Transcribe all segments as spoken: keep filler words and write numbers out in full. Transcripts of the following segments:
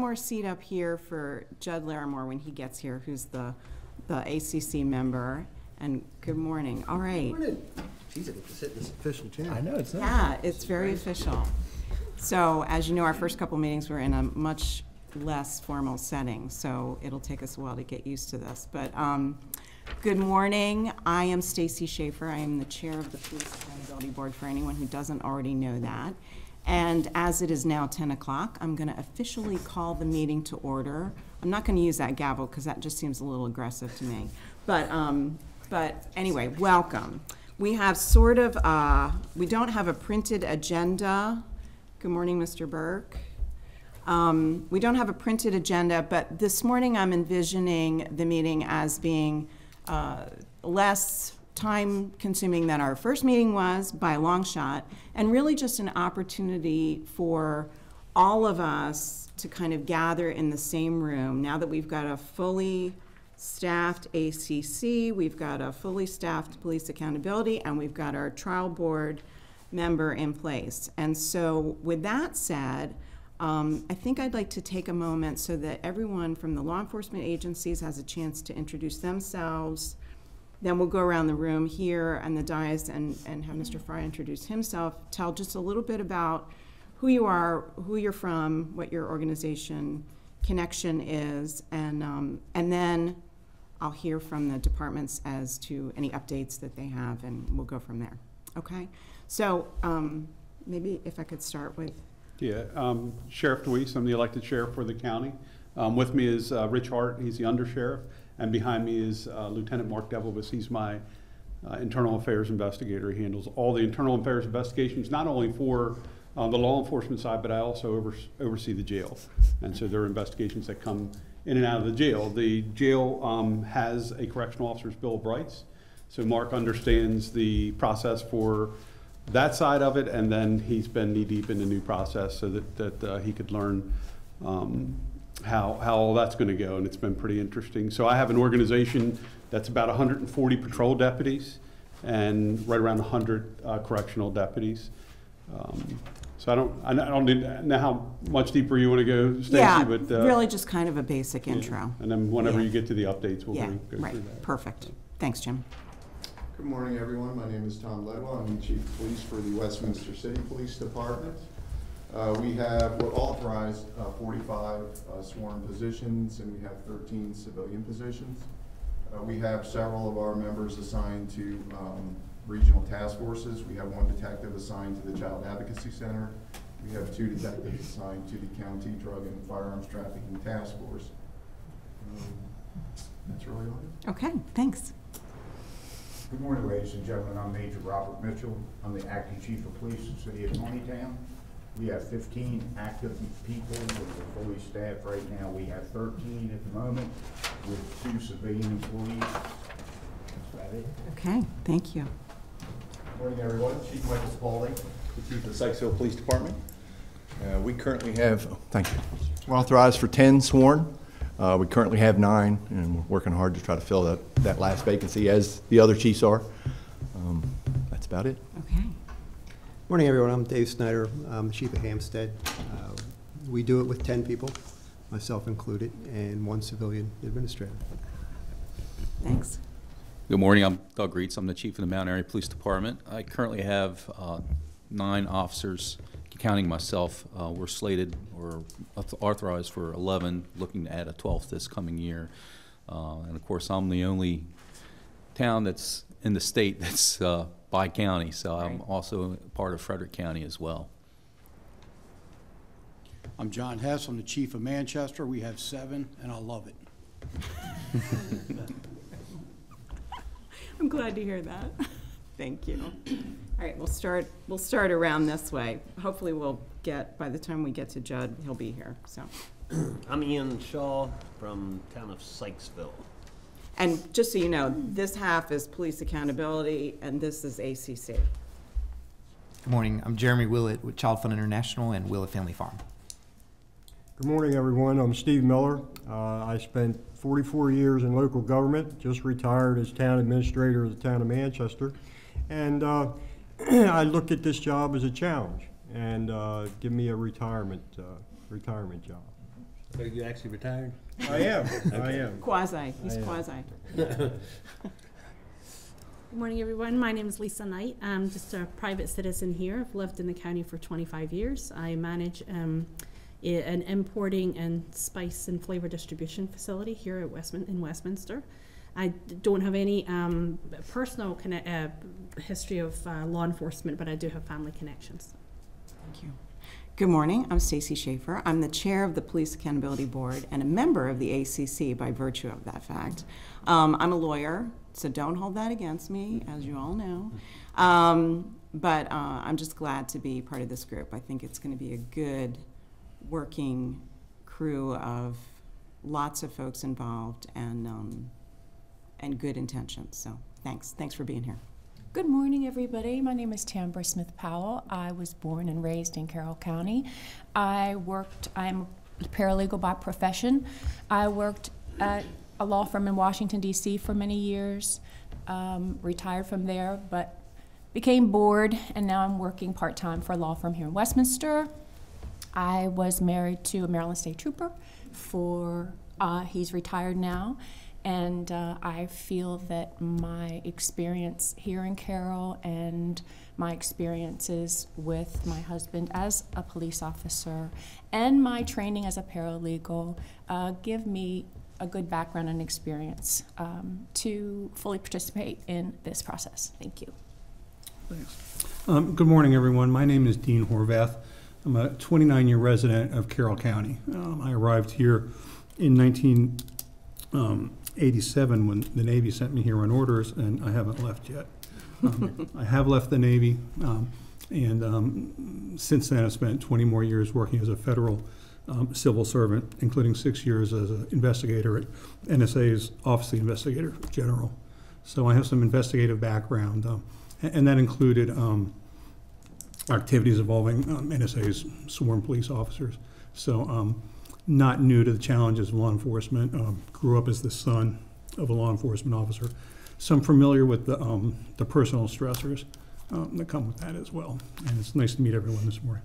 more seat up here for Judd Larimore when he gets here, who's the the A C C member. And good morning. All right. Good morning. Jeez, I get to sit in this official chair. I know it's nice. Yeah, it's very official. So, as you know, our first couple meetings were in a much less formal setting, so it'll take us a while to get used to this. But um, good morning. I am Stacy Schaefer. I am the chair of the Police Accountability Board, for anyone who doesn't already know that. And as it is now ten o'clock, I'm going to officially call the meeting to order. I'm not going to use that gavel because that just seems a little aggressive to me. But um, but anyway, welcome. We have sort of uh, we don't have a printed agenda. Good morning, Mister Burke. Um, we don't have a printed agenda, but this morning I'm envisioning the meeting as being uh, less time-consuming than our first meeting was, by a long shot, and really just an opportunity for all of us to kind of gather in the same room. Now that we've got a fully staffed A C C, we've got a fully staffed Police Accountability, and we've got our trial board member in place. And so with that said, um, I think I'd like to take a moment so that everyone from the law enforcement agencies has a chance to introduce themselves. Then we'll go around the room here and the dais and, and have Mister Fry introduce himself, tell just a little bit about who you are, who you're from, what your organization connection is, and, um, and then I'll hear from the departments as to any updates that they have, and we'll go from there. Okay? So um, maybe if I could start with. Yeah, um, Sheriff DeWeese, I'm the elected sheriff for the county. Um, with me is uh, Rich Hart, he's the undersheriff, and behind me is uh, Lieutenant Mark Devilbus. He's my uh, internal affairs investigator. He handles all the internal affairs investigations, not only for uh, the law enforcement side, but I also over oversee the jail. And so there are investigations that come in and out of the jail. The jail um, has a correctional officer's bill of rights, so Mark understands the process for that side of it, and then he's been knee-deep in the new process so that, that uh, he could learn um, how, how all that's going to go, and it's been pretty interesting. So I have an organization that's about one hundred forty patrol deputies and right around one hundred uh, correctional deputies. Um, so I don't, I don't know how much deeper you want to go, Stacey. Yeah, but, uh, really just kind of a basic yeah. intro. And then whenever yeah. you get to the updates, we'll yeah, go right. through that. Perfect. So. Thanks, Jim. Good morning, everyone. My name is Tom Ledwell. I'm the Chief of Police for the Westminster City Police Department. Uh, we have, we're authorized uh, forty-five uh, sworn positions, and we have thirteen civilian positions. Uh, we have several of our members assigned to um, regional task forces. We have one detective assigned to the Child Advocacy Center. We have two detectives assigned to the County Drug and Firearms Trafficking Task Force. Um, that's really all. Okay, thanks. Good morning, ladies and gentlemen. I'm Major Robert Mitchell. I'm the acting chief of police in the city of Tonytown. We have fifteen active people with the fully staffed right now. We have thirteen at the moment with two civilian employees. That's about it. Okay, thank you. Good morning, everyone. Chief Michael Spaulding, the chief of the Sykesville Police Department. Uh, we currently have, oh, thank you. We're authorized for ten sworn. Uh, we currently have nine, and we're working hard to try to fill that, that last vacancy, as the other chiefs are. Um, that's about it. Okay. Morning, everyone. I'm Dave Snyder. I'm chief of Hampstead. Uh, we do it with ten people, myself included, and one civilian administrator. Thanks. Good morning. I'm Doug Gretz. I'm the chief of the Mount Airy Police Department. I currently have uh, nine officers. Counting myself, uh, we're slated or authorized for eleven, looking to add a twelfth this coming year. Uh, and of course, I'm the only town that's in the state that's uh, by county, so right. I'm also part of Frederick County as well. I'm John Hess. I'm the chief of Manchester. We have seven, and I love it. I'm glad to hear that. Thank you. All right, we'll start, we'll start around this way. Hopefully we'll get, by the time we get to Judd, he'll be here, so. I'm Ian Shaw from town of Sykesville. And just so you know, this half is Police Accountability and this is A C C. Good morning, I'm Jeremy Willett with Child Fund International and Willett Family Farm. Good morning, everyone. I'm Steve Miller. Uh, I spent forty-four years in local government, just retired as town administrator of the town of Manchester. And uh, I look at this job as a challenge, and uh, give me a retirement uh, retirement job. Are you actually retired? I am. Okay. I am. Quasi. He's am. quasi. Good morning, everyone. My name is Lisa Knight. I'm just a private citizen here. I've lived in the county for twenty-five years. I manage um, an importing and spice and flavor distribution facility here at Westmin in Westminster. I don't have any um, personal connect uh, history of uh, law enforcement, but I do have family connections. Thank you. Good morning, I'm Stacy Schaefer. I'm the chair of the Police Accountability Board and a member of the A C C by virtue of that fact. Um, I'm a lawyer, so don't hold that against me, as you all know. Um, but uh, I'm just glad to be part of this group. I think it's gonna be a good working crew of lots of folks involved and, um, and good intentions, so thanks. Thanks for being here. Good morning, everybody. My name is Tambra Smith-Powell. I was born and raised in Carroll County. I worked, I'm paralegal by profession. I worked at a law firm in Washington, D C for many years, um, retired from there, but became bored, and now I'm working part-time for a law firm here in Westminster. I was married to a Maryland State Trooper for, uh, he's retired now. And uh, I feel that my experience here in Carroll and my experiences with my husband as a police officer and my training as a paralegal uh, give me a good background and experience um, to fully participate in this process. Thank you. Thanks. Um, good morning, everyone. My name is Dean Horvath. I'm a twenty-nine year resident of Carroll County. Um, I arrived here in nineteen eighty-seven when the Navy sent me here on orders, and I haven't left yet. Um, I have left the Navy, um, and um, since then I've spent twenty more years working as a federal um, civil servant, including six years as an investigator at N S A's Office of the Investigator General. So I have some investigative background, um, and, and that included um, activities involving um, N S A's sworn police officers. So. Um, Not new to the challenges of law enforcement. Um, grew up as the son of a law enforcement officer, so I'm familiar with the um, the personal stressors um, that come with that as well. And it's nice to meet everyone this morning.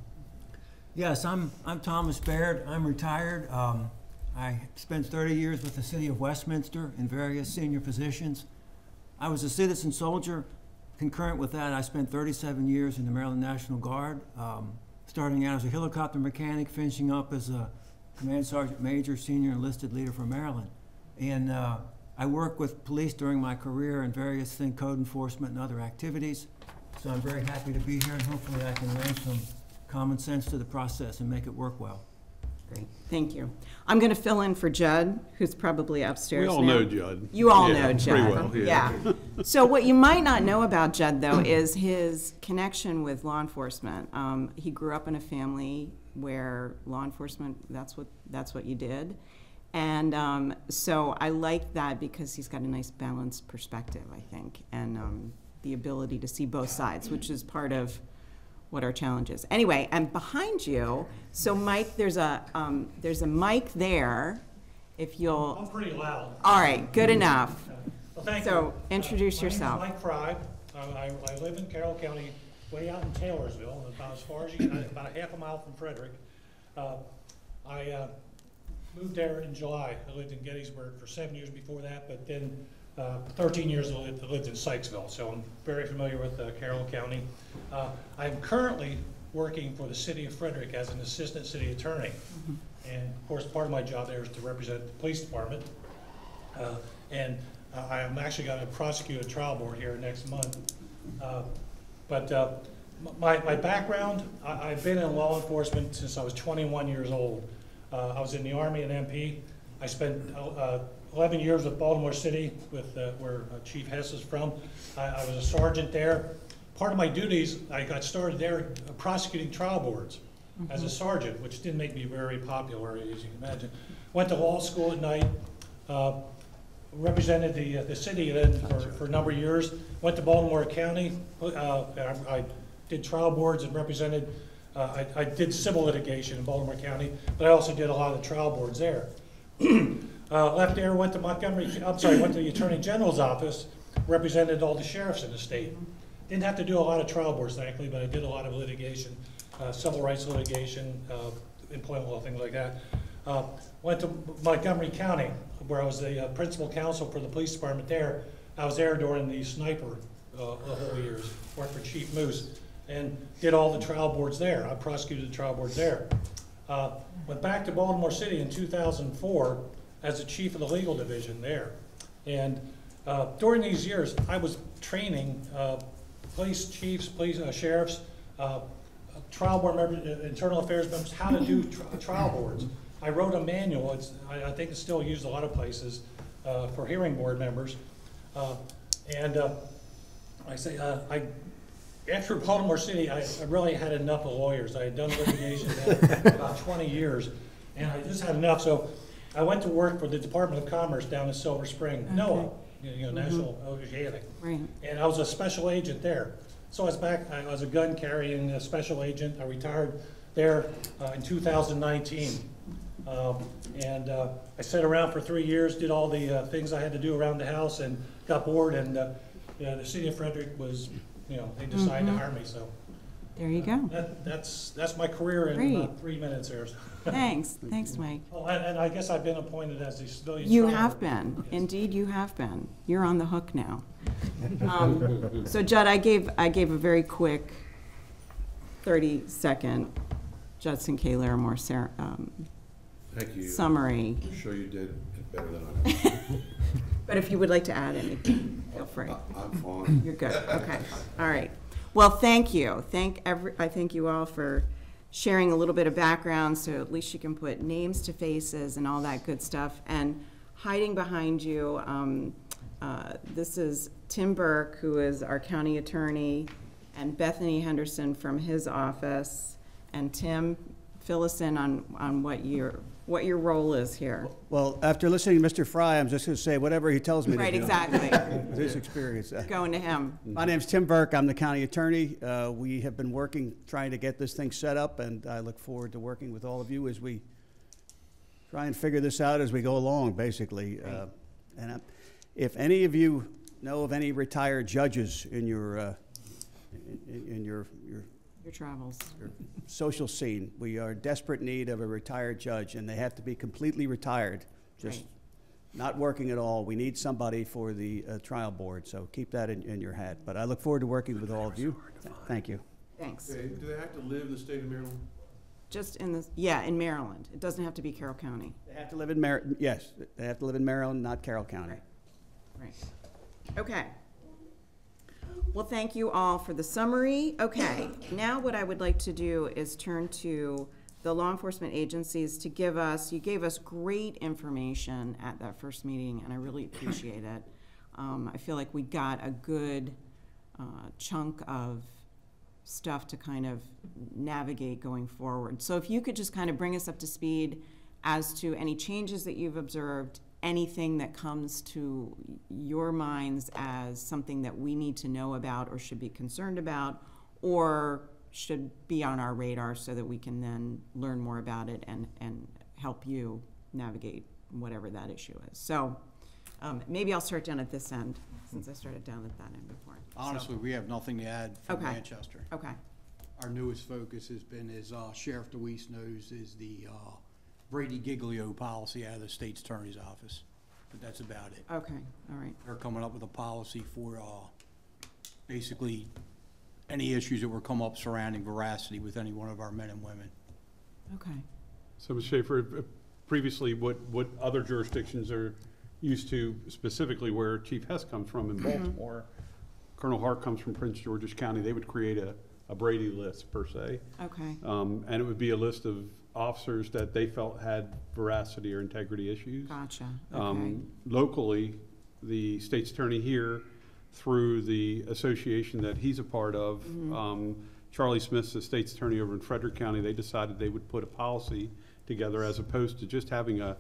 Yes, I'm I'm Thomas Baird. I'm retired. Um, I spent thirty years with the city of Westminster in various senior positions. I was a citizen soldier. Concurrent with that, I spent thirty-seven years in the Maryland National Guard, um, starting out as a helicopter mechanic, finishing up as a Command Sergeant Major, Senior Enlisted Leader for Maryland. And uh, I worked with police during my career in various things, code enforcement and other activities. So I'm very happy to be here, and hopefully I can lend some common sense to the process and make it work well. Great, thank you. I'm gonna fill in for Judd, who's probably upstairs now. We all know Judd. You all yeah, know Judd. Pretty well, yeah. yeah. So what you might not know about Judd, though, is his connection with law enforcement. Um, he grew up in a family where law enforcement, that's what that's what you did. And um, so I like that because he's got a nice balanced perspective, I think, and um, the ability to see both sides, which is part of what our challenge is. Anyway, and behind you, so Mike, there's a, um, there's a mic there, if you'll. I'm pretty loud. All right, good enough. Well, thank so you. introduce uh, my yourself. Name's Mike Fry. I, I, I live in Carroll County, way out in Taylorsville, about as far as you can, about a half a mile from Frederick. Uh, I uh, moved there in July. I lived in Gettysburg for seven years before that, but then uh, thirteen years I lived, I lived in Sykesville, so I'm very familiar with uh, Carroll County. Uh, I'm currently working for the city of Frederick as an assistant city attorney. Mm-hmm. And of course, part of my job there is to represent the police department. Uh, and uh, I'm actually gonna prosecute a trial board here next month. Uh, But uh, my, my background, I, I've been in law enforcement since I was twenty-one years old. Uh, I was in the Army and M P. I spent uh, eleven years with Baltimore City, with uh, where uh, Chief Hess is from. I, I was a sergeant there. Part of my duties, I got started there uh, prosecuting trial boards mm-hmm. as a sergeant, which didn't make me very popular, as you can imagine. Went to law school at night. Uh, represented the, uh, the city then for, for a number of years. Went to Baltimore County. Uh, I, I did trial boards and represented, uh, I, I did civil litigation in Baltimore County, but I also did a lot of trial boards there. uh, left there, went to Montgomery, I'm sorry, went to the Attorney General's office, represented all the sheriffs in the state. Didn't have to do a lot of trial boards, thankfully, but I did a lot of litigation, uh, civil rights litigation, uh, employment law, things like that. Uh, went to Montgomery County, where I was the uh, principal counsel for the police department there. I was there during the sniper uh, a whole years, worked for Chief Moose, and did all the trial boards there. I prosecuted the trial boards there. Uh, went back to Baltimore City in two thousand four as the chief of the legal division there. And uh, during these years, I was training uh, police chiefs, police uh, sheriffs, uh, trial board members, uh, internal affairs members, how to do tri trial boards. I wrote a manual. It's, I, I think it's still used a lot of places uh, for hearing board members. Uh, and uh, I say, uh, I, after Baltimore City, I, I really had enough of lawyers. I had done litigation for about twenty years, and I just had enough. So I went to work for the Department of Commerce down in Silver Spring, okay. NOAA, you know, mm-hmm. National Oceanic. Right. And I was a special agent there. So I was back, I was a gun carrying a special agent. I retired there uh, in two thousand nineteen. Um, and uh, I sat around for three years, did all the uh, things I had to do around the house, and got bored. And uh, you know, the city of Frederick was, you know, they decided mm-hmm. to hire me. So there you uh, go. That, that's that's my career in Great. about three minutes here. Thanks, thanks, Mike. Oh, and, and I guess I've been appointed as the civilian. You driver. have been, yes. Indeed, you have been. You're on the hook now. Um, so Judd, I gave I gave a very quick thirty second Judson K. Larimore Sarah. Um, Thank you. Summary. I'm sure you did it better than I did. But if you would like to add anything, feel free. I, I'm fine. You're good. Okay. All right. Well, thank you. Thank every. I thank you all for sharing a little bit of background, so at least you can put names to faces and all that good stuff. And hiding behind you, um, uh, this is Tim Burke, who is our county attorney, and Bethany Henderson from his office. And Tim, fill us in on on what you're. what your role is here. Well, after listening to Mister Fry, I'm just going to say whatever he tells me right, to do. Right, exactly. His experience. Going to him. My name's Tim Burke. I'm the county attorney. Uh, we have been working, trying to get this thing set up, and I look forward to working with all of you as we try and figure this out as we go along, basically. Right. Uh, and I'm, if any of you know of any retired judges in your, uh, in, in your, your Your travels. Your social scene. We are in desperate need of a retired judge, and they have to be completely retired, just right. not working at all. We need somebody for the uh, trial board, so keep that in, in your hat. But I look forward to working with all of you. Thank you. Thanks. Okay. Do they have to live in the state of Maryland? Just in the, yeah, in Maryland. It doesn't have to be Carroll County. They have to live in Maryland, yes. They have to live in Maryland, not Carroll County. Right. Right. Okay. Well, thank you all for the summary. Okay, now what I would like to do is turn to the law enforcement agencies to give us, you gave us great information at that first meeting, and I really appreciate it. Um, I feel like we got a good uh, chunk of stuff to kind of navigate going forward. So if you could just kind of bring us up to speed as to any changes that you've observed, anything that comes to your minds as something that we need to know about or should be concerned about or should be on our radar so that we can then learn more about it and, and help you navigate whatever that issue is. So um, maybe I'll start down at this end since I started down at that end before. Honestly, so. we have nothing to add from okay. Manchester. Okay. Our newest focus has been, as uh, Sheriff DeWeese knows, is the uh, Brady Giglio policy out of the state's attorney's office, but that's about it. Okay, all right. They're coming up with a policy for uh, basically any issues that were come up surrounding veracity with any one of our men and women. Okay. So, Miz Schaefer, previously what, what other jurisdictions are used to, specifically where Chief Hess comes from in Baltimore, Colonel Hart comes from Prince George's County, they would create a, a Brady list per se. Okay. Um, and it would be a list of officers that they felt had veracity or integrity issues. Gotcha. Okay. Um, locally, the state's attorney here, through the association that he's a part of, mm-hmm. um, Charlie Smith's the state's attorney over in Frederick County, they decided they would put a policy together as opposed to just having a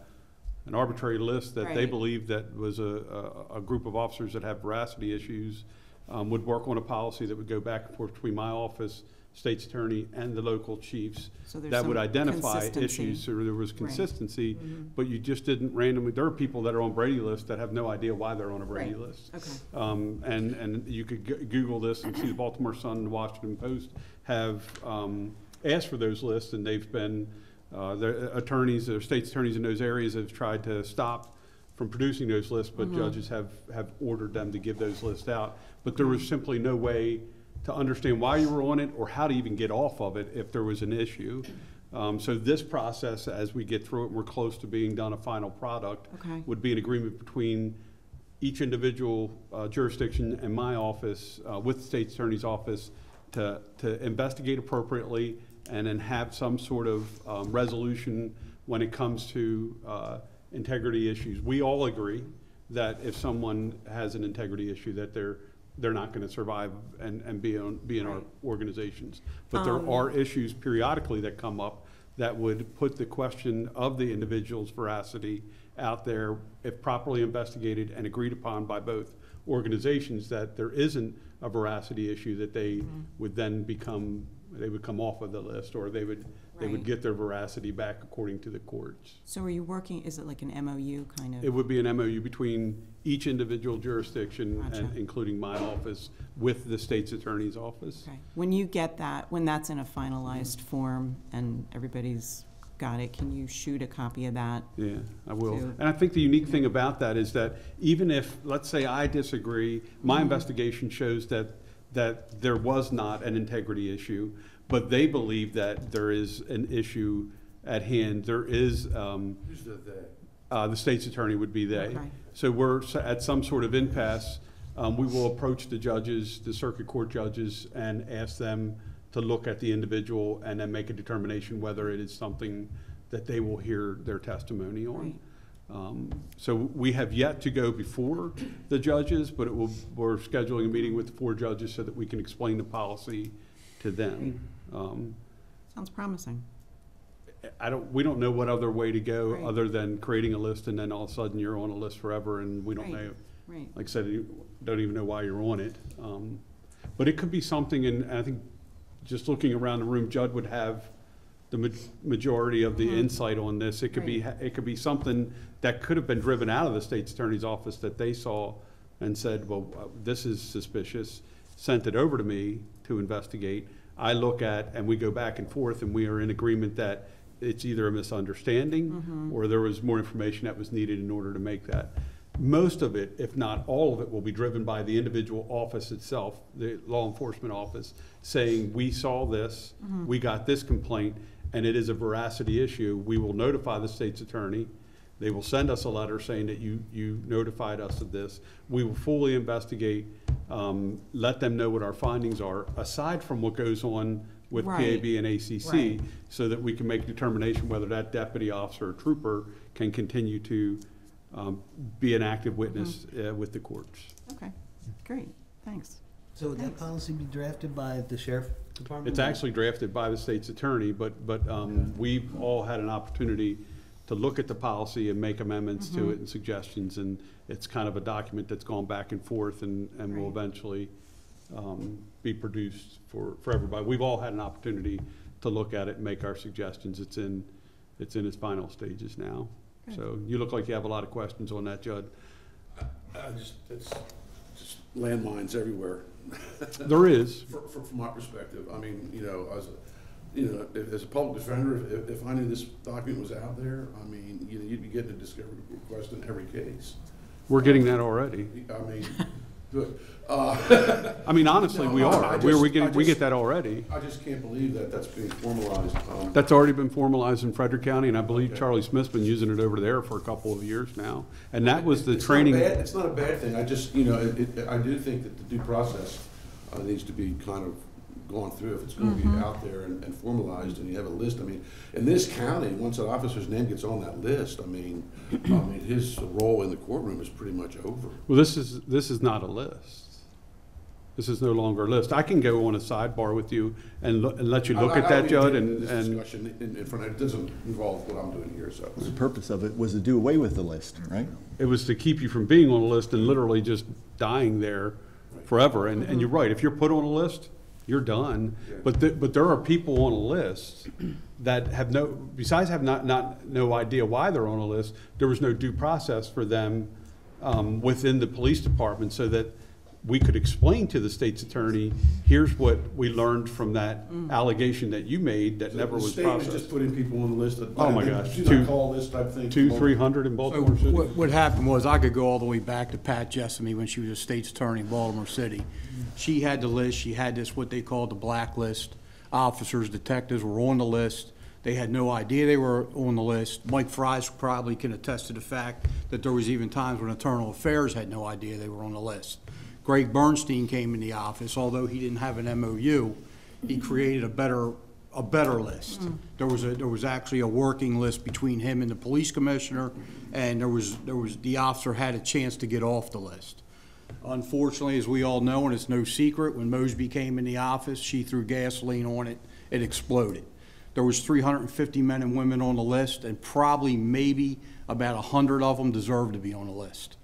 an arbitrary list that right. they believed that was a, a, a group of officers that have veracity issues, um, would work on a policy that would go back and forth between my office, state's attorney, and the local chiefs, so that would identify issues, so there was consistency, right. mm-hmm. but you just didn't randomly, there are people that are on Brady lists that have no idea why they're on a Brady right. list. Okay. Um, and, and you could g Google this and see the Baltimore Sun and the Washington Post have um, asked for those lists, and they've been Uh, their attorneys, their state's attorneys in those areas have tried to stop from producing those lists, but mm-hmm. judges have, have ordered them to give those lists out. But there was simply no way to understand why you were on it or how to even get off of it if there was an issue. Um, so this process, as we get through it, we're close to being done a final product, okay. would be an agreement between each individual uh, jurisdiction and my office uh, with the state's attorney's office to, to investigate appropriately and then have some sort of um, resolution when it comes to uh, integrity issues. We all agree that if someone has an integrity issue that they're they're not going to survive and, and be, on, be in right. our organizations. But um, there are issues periodically that come up that would put the question of the individual's veracity out there if properly investigated and agreed upon by both organizations that there isn't a veracity issue that they mm-hmm. would then become, they would come off of the list or they would They would get their veracity back according to the courts. So are you working, is it like an M O U kind of? It would be an M O U between each individual jurisdiction, gotcha. And including my office, with the state's attorney's office. Okay. When you get that, when that's in a finalized mm-hmm. form and everybody's got it, can you shoot a copy of that? Yeah, I will. To, and I think the unique okay. thing about that is that even if, let's say I disagree, my mm-hmm. investigation shows that, that there was not an integrity issue, but they believe that there is an issue at hand. There is, um, who's the they? Uh, the state's attorney would be they. Okay. So we're at some sort of impasse. Um, we will approach the judges, the circuit court judges, and ask them to look at the individual and then make a determination whether it is something that they will hear their testimony on. Right. Um, so we have yet to go before the judges, but it will, we're scheduling a meeting with the four judges so that we can explain the policy to them. Um, Sounds promising. I don't. We don't know what other way to go right. other than creating a list, and then all of a sudden you're on a list forever, and we don't right. know. Right. Like I said, you don't even know why you're on it. Um, but it could be something, and I think just looking around the room, Judd would have the ma majority of the mm-hmm. insight on this. It could right. be. It could be something that could have been driven out of the state's attorney's office that they saw and said, "Well, uh, this is suspicious." Sent it over to me to investigate. I look at, and we go back and forth, and we are in agreement that it's either a misunderstanding mm-hmm. or there was more information that was needed in order to make that. Most of it, if not all of it, will be driven by the individual office itself, the law enforcement office, saying we saw this, mm-hmm. we got this complaint, and it is a veracity issue. We will notify the state's attorney. They will send us a letter saying that you, you notified us of this. We will fully investigate. Um, let them know what our findings are, aside from what goes on with right. P A B and A C C, right. so that we can make a determination whether that deputy officer or trooper can continue to um, be an active witness mm-hmm. uh, with the courts. Okay, great, thanks. So would thanks. that policy be drafted by the sheriff's department? It's actually drafted by the state's attorney, but, but um, okay. we've all had an opportunity to look at the policy and make amendments mm-hmm. to it and suggestions, and it's kind of a document that's gone back and forth and, and right. will eventually um, be produced for, for everybody. We've all had an opportunity to look at it and make our suggestions. It's in it's in its final stages now. Good. So you look like you have a lot of questions on that, Judd. Uh, uh, just, it's just landmines everywhere. There is. For, for, from my perspective, I mean, you know, I was You know, if, as a public defender, if, if I knew this document was out there, I mean, you know, you'd be getting a discovery request in every case. We're getting that already. I mean, good. Uh, I mean, honestly, no, we are. I, I just, we, we, get, just, we get that already. I just can't believe that that's being formalized. Um, that's already been formalized in Frederick County, and I believe okay. Charlie Smith's been using it over there for a couple of years now. And that was the it's training. Not bad, it's not a bad thing. I just, you know, it, it, I do think that the due process uh, needs to be kind of going through if it's going mm-hmm. to be out there and, and formalized, and you have a list. I mean, in this county, once an officer's name gets on that list, I mean, I mean, his role in the courtroom is pretty much over. Well, this is this is not a list. This is no longer a list. I can go on a sidebar with you and, and let you look I, at I, that, I mean, Judd, and, and discussion in, in front of it doesn't involve what I'm doing here. So the purpose of it was to do away with the list, right? It was to keep you from being on a list and literally just dying there right. forever. And mm-hmm. and you're right. If you're put on a list, you're done, yeah. but th but there are people on a list that have no, besides have not not no idea why they're on a list. There was no due process for them um, within the police department, so that we could explain to the state's attorney, here's what we learned from that mm. allegation that you made that so never was processed. The state just putting people on the list that, oh my gosh, do not call this type of thing. Two, three hundred in Baltimore City. What, what happened was, I could go all the way back to Pat Jessamy when she was a state's attorney in Baltimore City. She had the list. She had this, what they called the blacklist. Officers, detectives were on the list. They had no idea they were on the list. Mike Fry probably can attest to the fact that there was even times when Internal Affairs had no idea they were on the list. Greg Bernstein came in the office, although he didn't have an M O U, he created a better a better list. Mm. There was a there was actually a working list between him and the police commissioner, and there was there was the officer had a chance to get off the list. Unfortunately, as we all know, and it's no secret, when Mosby came in the office, she threw gasoline on it, it exploded. There was three hundred fifty men and women on the list, and probably maybe about one hundred of them deserved to be on the list.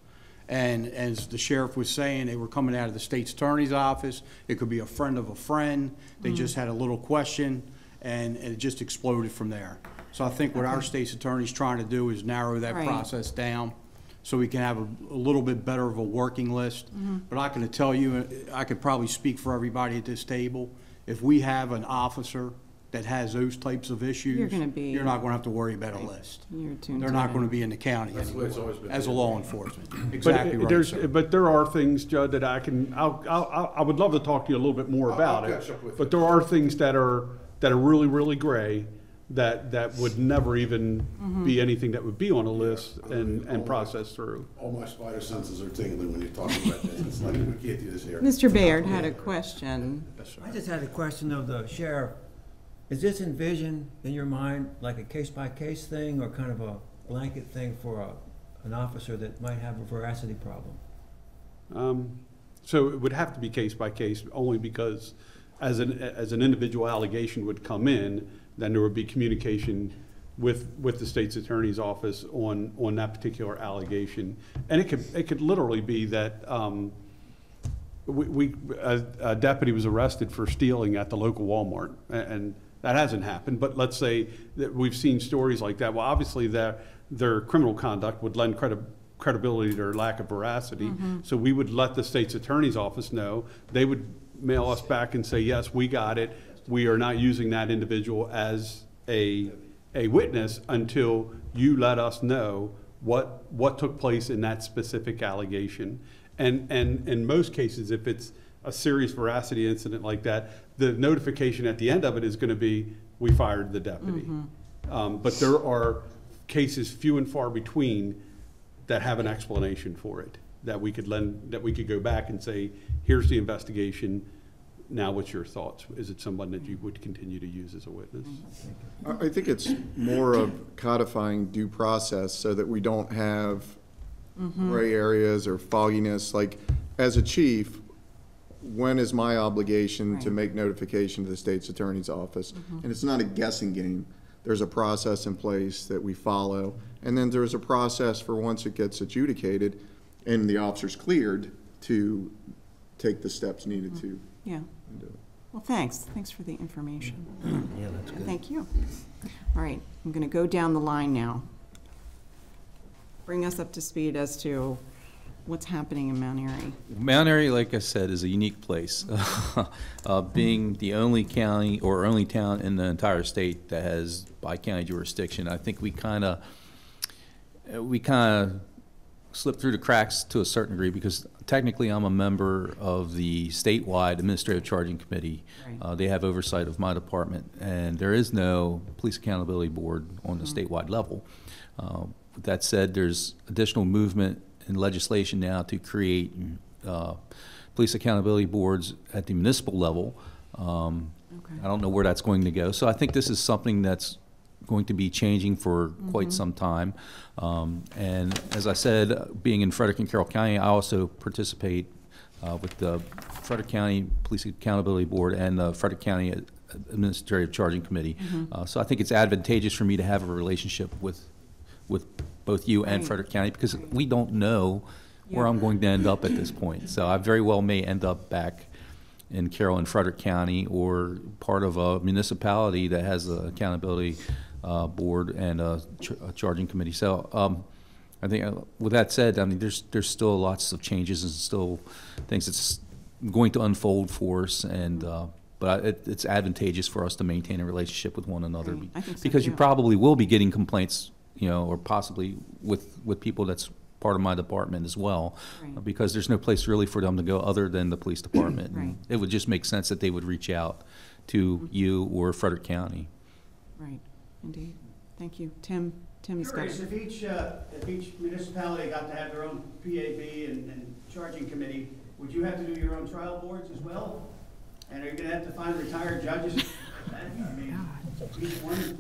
And as the sheriff was saying, they were coming out of the state's attorney's office. It could be a friend of a friend. They mm-hmm. just had a little question, and, and it just exploded from there. So I think what okay. our state's attorney's trying to do is narrow that right. process down so we can have a, a little bit better of a working list. Mm-hmm. But I can tell you, I could probably speak for everybody at this table, if we have an officer that has those types of issues, you're, gonna be, you're not going to have to worry about a list. You're They're not going to be in the county anymore, as a law enforcement. Exactly but right. There's, but there are things, Judd, that I can. I'll, I'll, I would love to talk to you a little bit more about I'll, I'll it. But there are things that are that are really, really gray, that that would never even mm-hmm. be anything that would be on a list yeah, and, and processed through. All my spider senses are tingling when you're talking about this. It's like we can't do this here. Mister Baird had a question. I just had a question of the sheriff. Is this envisioned in your mind like a case-by-case thing or kind of a blanket thing for a, an officer that might have a veracity problem? Um, so it would have to be case-by-case only because as an, as an individual allegation would come in, then there would be communication with, with the state's attorney's office on, on that particular allegation. And it could, it could literally be that um, we, we a, a deputy was arrested for stealing at the local Walmart, and, and that hasn't happened, but let's say that we've seen stories like that. Well, obviously their, their criminal conduct would lend credi credibility to their lack of veracity. Mm-hmm. So we would let the state's attorney's office know. They would mail us back and say, yes, we got it. We are not using that individual as a, a witness until you let us know what, what took place in that specific allegation. And, and in most cases, if it's a serious veracity incident like that, the notification at the end of it is going to be, we fired the deputy. Mm-hmm. um, but there are cases few and far between that have an explanation for it, that we could lend, that we could go back and say, here's the investigation. Now, what's your thoughts? Is it someone that you would continue to use as a witness? I think it's more of codifying due process so that we don't have mm-hmm. gray areas or fogginess. Like, as a chief, when is my obligation right. to make notification to the state's attorney's office? Mm-hmm. And it's not a guessing game. There's a process in place that we follow. And then there's a process for once it gets adjudicated and the officer's cleared to take the steps needed mm-hmm. to. Yeah. Do it. Well, thanks. Thanks for the information. Yeah, that's good. Thank you. All right. I'm going to go down the line now. Bring us up to speed as to what's happening in Mount Airy. Mount Airy, like I said, is a unique place, uh, being the only county or only town in the entire state that has bi-county jurisdiction. I think we kind of we kind of slipped through the cracks to a certain degree because technically I'm a member of the statewide administrative charging committee. Right. Uh, they have oversight of my department, and there is no police accountability board on the mm-hmm. statewide level. Uh, with that said, there's additional movement in legislation now to create uh, police accountability boards at the municipal level. Um, okay. I don't know where that's going to go. So I think this is something that's going to be changing for quite mm-hmm. some time. Um, and as I said, being in Frederick and Carroll County, I also participate uh, with the Frederick County Police Accountability Board and the Frederick County Administrative Charging Committee. Mm-hmm. uh, so I think it's advantageous for me to have a relationship with with both you and right. Frederick County, because right. we don't know yeah. where I'm going to end up at this point. So I very well may end up back in Carroll and Frederick County or part of a municipality that has an accountability uh, board and a, ch a charging committee. So um, I think with that said, I mean, there's there's still lots of changes and still things that's going to unfold for us, and uh, but it, it's advantageous for us to maintain a relationship with one another, right. I think so, because too. You probably will be getting complaints, you know, or possibly with with people that's part of my department as well, right. Because there's no place really for them to go other than the police department. Right. It would just make sense that they would reach out to mm-hmm. you or Frederick County. Right, indeed. Thank you, Tim. Tim's got it. If each uh, if each municipality got to have their own P A B and, and charging committee, would you have to do your own trial boards as well? And are you going to have to find retired judges? I mean, God. Each one.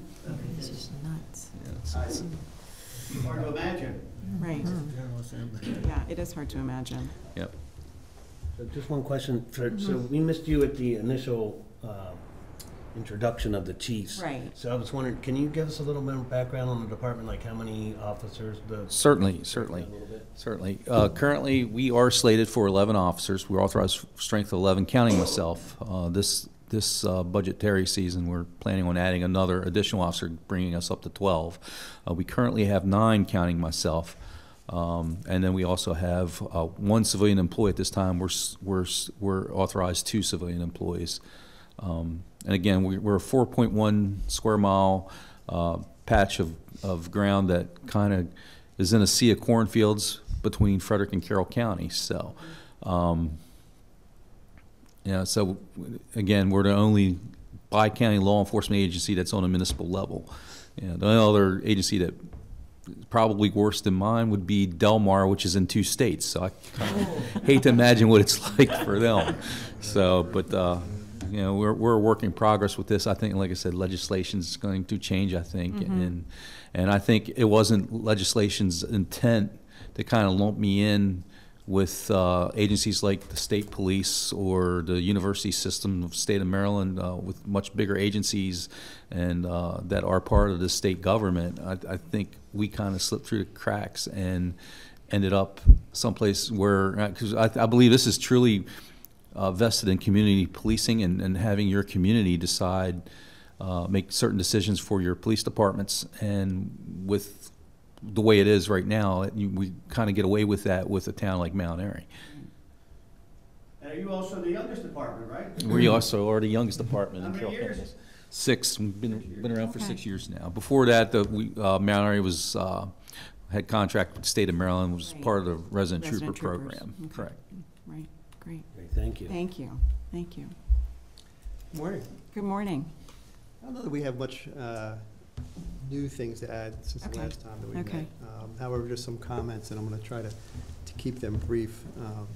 This is nuts. Yeah, it's, it's hard to imagine. Right. Yeah, it is hard to imagine. Yep. So just one question. For, mm-hmm. So we missed you at the initial uh, introduction of the chiefs. Right. So I was wondering, can you give us a little bit of background on the department, like how many officers? The certainly, certainly, certainly. Uh, currently, we are slated for eleven officers. We're authorized strength of eleven, counting myself. Uh, this this uh, budgetary season, we're planning on adding another additional officer, bringing us up to twelve. Uh, we currently have nine, counting myself. Um, and then we also have uh, one civilian employee at this time. We're, we're, we're authorized two civilian employees. Um, and again, we, we're a four point one square mile uh, patch of, of ground that kind of is in a sea of cornfields between Frederick and Carroll County. So, um, yeah, so again, we're the only bi-county law enforcement agency that's on a municipal level. Yeah, the only other agency that probably worse than mine would be Delmar, which is in two states. So I kind of hate to imagine what it's like for them. So, but uh, you know, we're we're a work in progress with this. I think, like I said, legislation's going to change. I think, mm-hmm. and and I think it wasn't legislation's intent to kind of lump me in with uh, agencies like the state police or the university system of the state of Maryland, uh, with much bigger agencies and uh, that are part of the state government. I, I think we kind of slipped through the cracks and ended up someplace where, because I, I believe this is truly uh, vested in community policing and, and having your community decide, uh, make certain decisions for your police departments, and with the way it is right now, you, we kind of get away with that with a town like Mount Airy. And are you also the youngest department, right? We also are the youngest department. How in many years? Campbell. Six. We've been, six been around okay. for six years now. Before that, the, we, uh, Mount Airy was uh, had contract with the state of Maryland, was right. part of the resident, resident trooper troopers. program. Okay. Correct. Right. Great. Great. Thank you. Thank you. Thank you. Good morning. Good morning. I don't know that we have much. Uh, new things to add since okay. the last time that we okay. met. Um, however, just some comments, and I'm going to try to to keep them brief, um,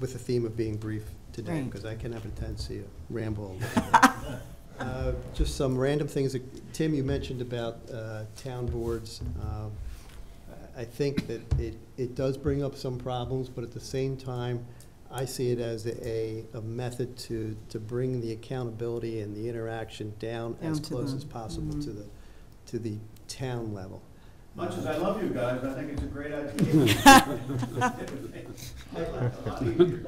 with the theme of being brief today, because right. I can have a tendency to ramble. uh, just some random things that, Tim, you mentioned about uh, town boards. Um, I think that it, it does bring up some problems, but at the same time, I see it as a, a method to, to bring the accountability and the interaction down, down as close them. as possible mm-hmm. to the to the town level. Much as I love you guys, I think it's a great idea.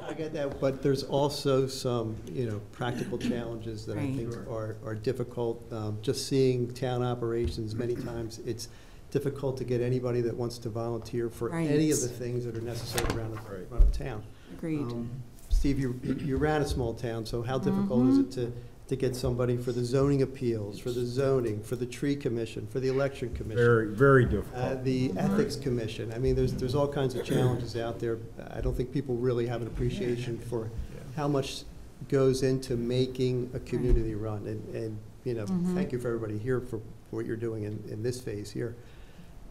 I get that, but there's also some, you know, practical challenges that right. I think are, are difficult. Um, just seeing town operations, many times it's difficult to get anybody that wants to volunteer for right. any of the things that are necessary around the right. around the town. Agreed. Um, Steve, you, you ran a small town, so how difficult mm-hmm. is it to to get somebody for the zoning appeals, for the zoning, for the tree commission, for the election commission. Very, very difficult. Uh, the ethics commission. I mean, there's there's all kinds of challenges out there. I don't think people really have an appreciation for how much goes into making a community run. And, and you know, mm-hmm. thank you for everybody here for what you're doing in, in this phase here.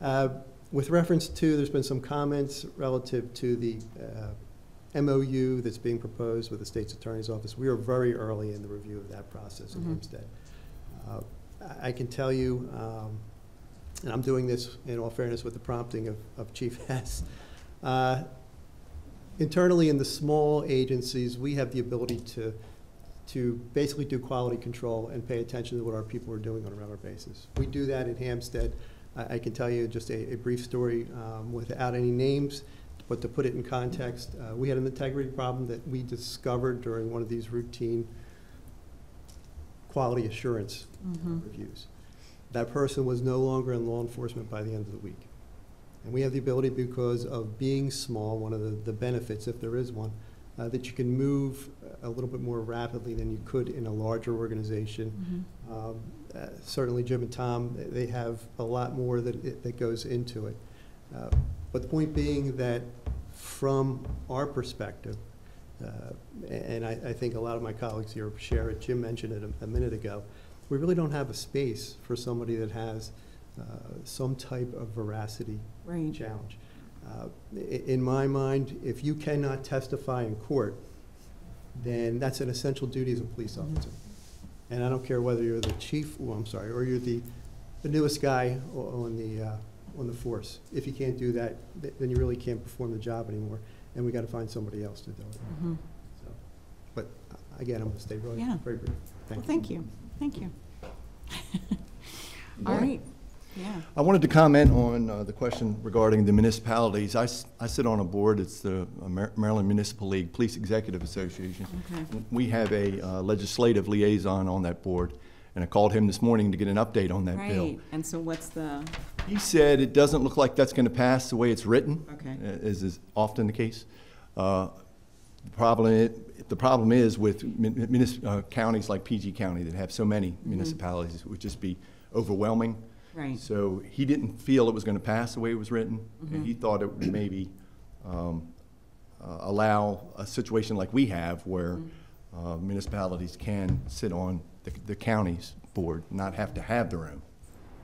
Uh, with reference to, there's been some comments relative to the uh, M O U that's being proposed with the state's attorney's office. We are very early in the review of that process in mm-hmm. Hempstead. Uh, I can tell you, um, and I'm doing this in all fairness with the prompting of, of Chief Hess, uh, internally in the small agencies, we have the ability to, to basically do quality control and pay attention to what our people are doing on a regular basis. We do that in Hempstead. I, I can tell you just a, a brief story um, without any names. But to put it in context, uh, we had an integrity problem that we discovered during one of these routine quality assurance mm-hmm. reviews. That person was no longer in law enforcement by the end of the week. And we have the ability, because of being small, one of the, the benefits, if there is one, uh, that you can move a little bit more rapidly than you could in a larger organization. Mm-hmm. um, uh, certainly Jim and Tom, they have a lot more that, that goes into it. Uh, but the point being that from our perspective, uh, and I, I think a lot of my colleagues here share it, Jim mentioned it a, a minute ago, we really don't have a space for somebody that has uh, some type of veracity right. challenge. Uh, in my mind, if you cannot testify in court, then that's an essential duty as a police officer. Mm-hmm. And I don't care whether you're the chief, well, I'm sorry, or you're the, the newest guy on the, uh, on the force. If you can't do that, th then you really can't perform the job anymore, and we got to find somebody else to do it. Mm-hmm. So, but again, I'm going to stay really yeah. very brief. Thank, well, thank you. Thank you. All yeah. right. Yeah. I wanted to comment on uh, the question regarding the municipalities. I, I sit on a board. It's the Maryland Municipal League Police Executive Association. Okay. We have a uh, legislative liaison on that board, and I called him this morning to get an update on that right. bill. And so what's the? He said it doesn't look like that's going to pass the way it's written, okay. as is often the case. Uh, the problem is, the problem is with uh, counties like P G County that have so many mm-hmm. municipalities, it would just be overwhelming. Right. So he didn't feel it was going to pass the way it was written, mm-hmm. and he thought it would maybe um, uh, allow a situation like we have where mm-hmm. uh, municipalities can sit on the, the county's board, not have to have their own.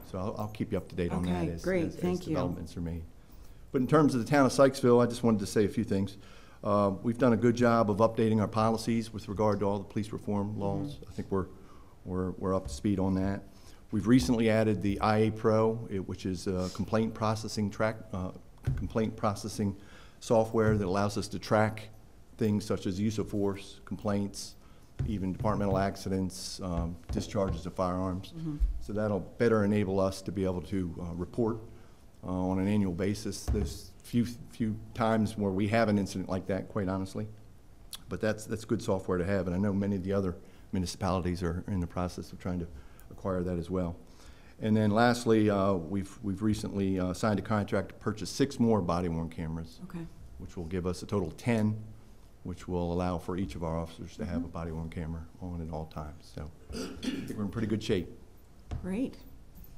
So I'll, I'll keep you up to date okay, on that as, great. as, Thank as developments you. are made. But in terms of the town of Sykesville, I just wanted to say a few things. Uh, we've done a good job of updating our policies with regard to all the police reform laws. Mm-hmm. I think we're, we're, we're up to speed on that. We've recently added the I A Pro, it, which is a complaint processing track, uh, complaint processing software that allows us to track things such as use of force, complaints, even departmental accidents, um, discharges of firearms. Mm-hmm. So that'll better enable us to be able to uh, report uh, on an annual basis. There's few few times where we have an incident like that, quite honestly, but that's that's good software to have, and I know many of the other municipalities are in the process of trying to acquire that as well. And then lastly, uh, we've, we've recently uh, signed a contract to purchase six more body-worn cameras, okay. which will give us a total of ten, which will allow for each of our officers to mm-hmm. have a body-worn camera on at all times. So I think we're in pretty good shape. Great.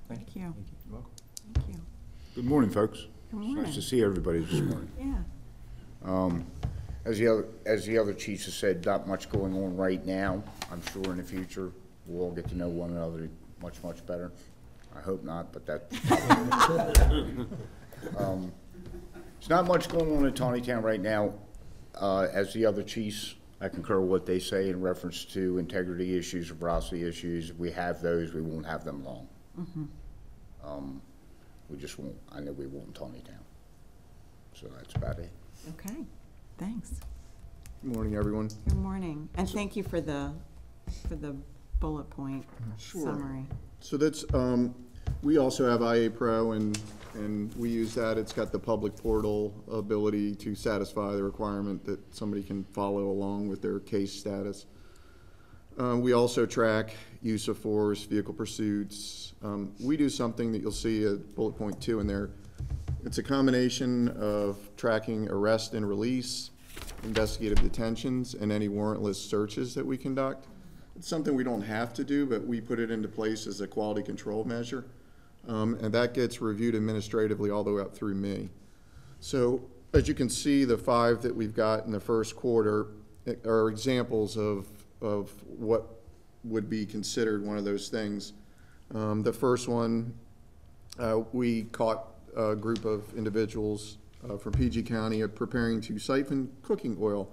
Thank, Thank you. you. Thank you. You're welcome. Thank you. Good morning, folks. Good morning. It's nice to see everybody this morning. Yeah. Um, as, the other, as the other chiefs have said, not much going on right now. I'm sure in the future we'll all get to know one another much, much better. I hope not, but that. um, There's not much going on in Tawnytown right now. Uh, as the other chiefs, I concur with what they say in reference to integrity issues, veracity issues. If we have those, we won't have them long. Mm-hmm. um, we just won't. I know we won't in Tawnytown. So that's about it. Okay, thanks. Good morning, everyone. Good morning, and so, thank you for the for the. bullet point sure. summary. So that's, um, we also have I A Pro, and, and we use that. It's got the public portal ability to satisfy the requirement that somebody can follow along with their case status. Um, we also track use of force, vehicle pursuits. Um, we do something that you'll see at bullet point two in there. It's a combination of tracking arrest and release, investigative detentions, and any warrantless searches that we conduct. It's something we don't have to do, but we put it into place as a quality control measure. Um, and that gets reviewed administratively all the way up through May. So as you can see, the five that we've got in the first quarter are examples of, of what would be considered one of those things. Um, the first one, uh, we caught a group of individuals uh, from P G County preparing to siphon cooking oil.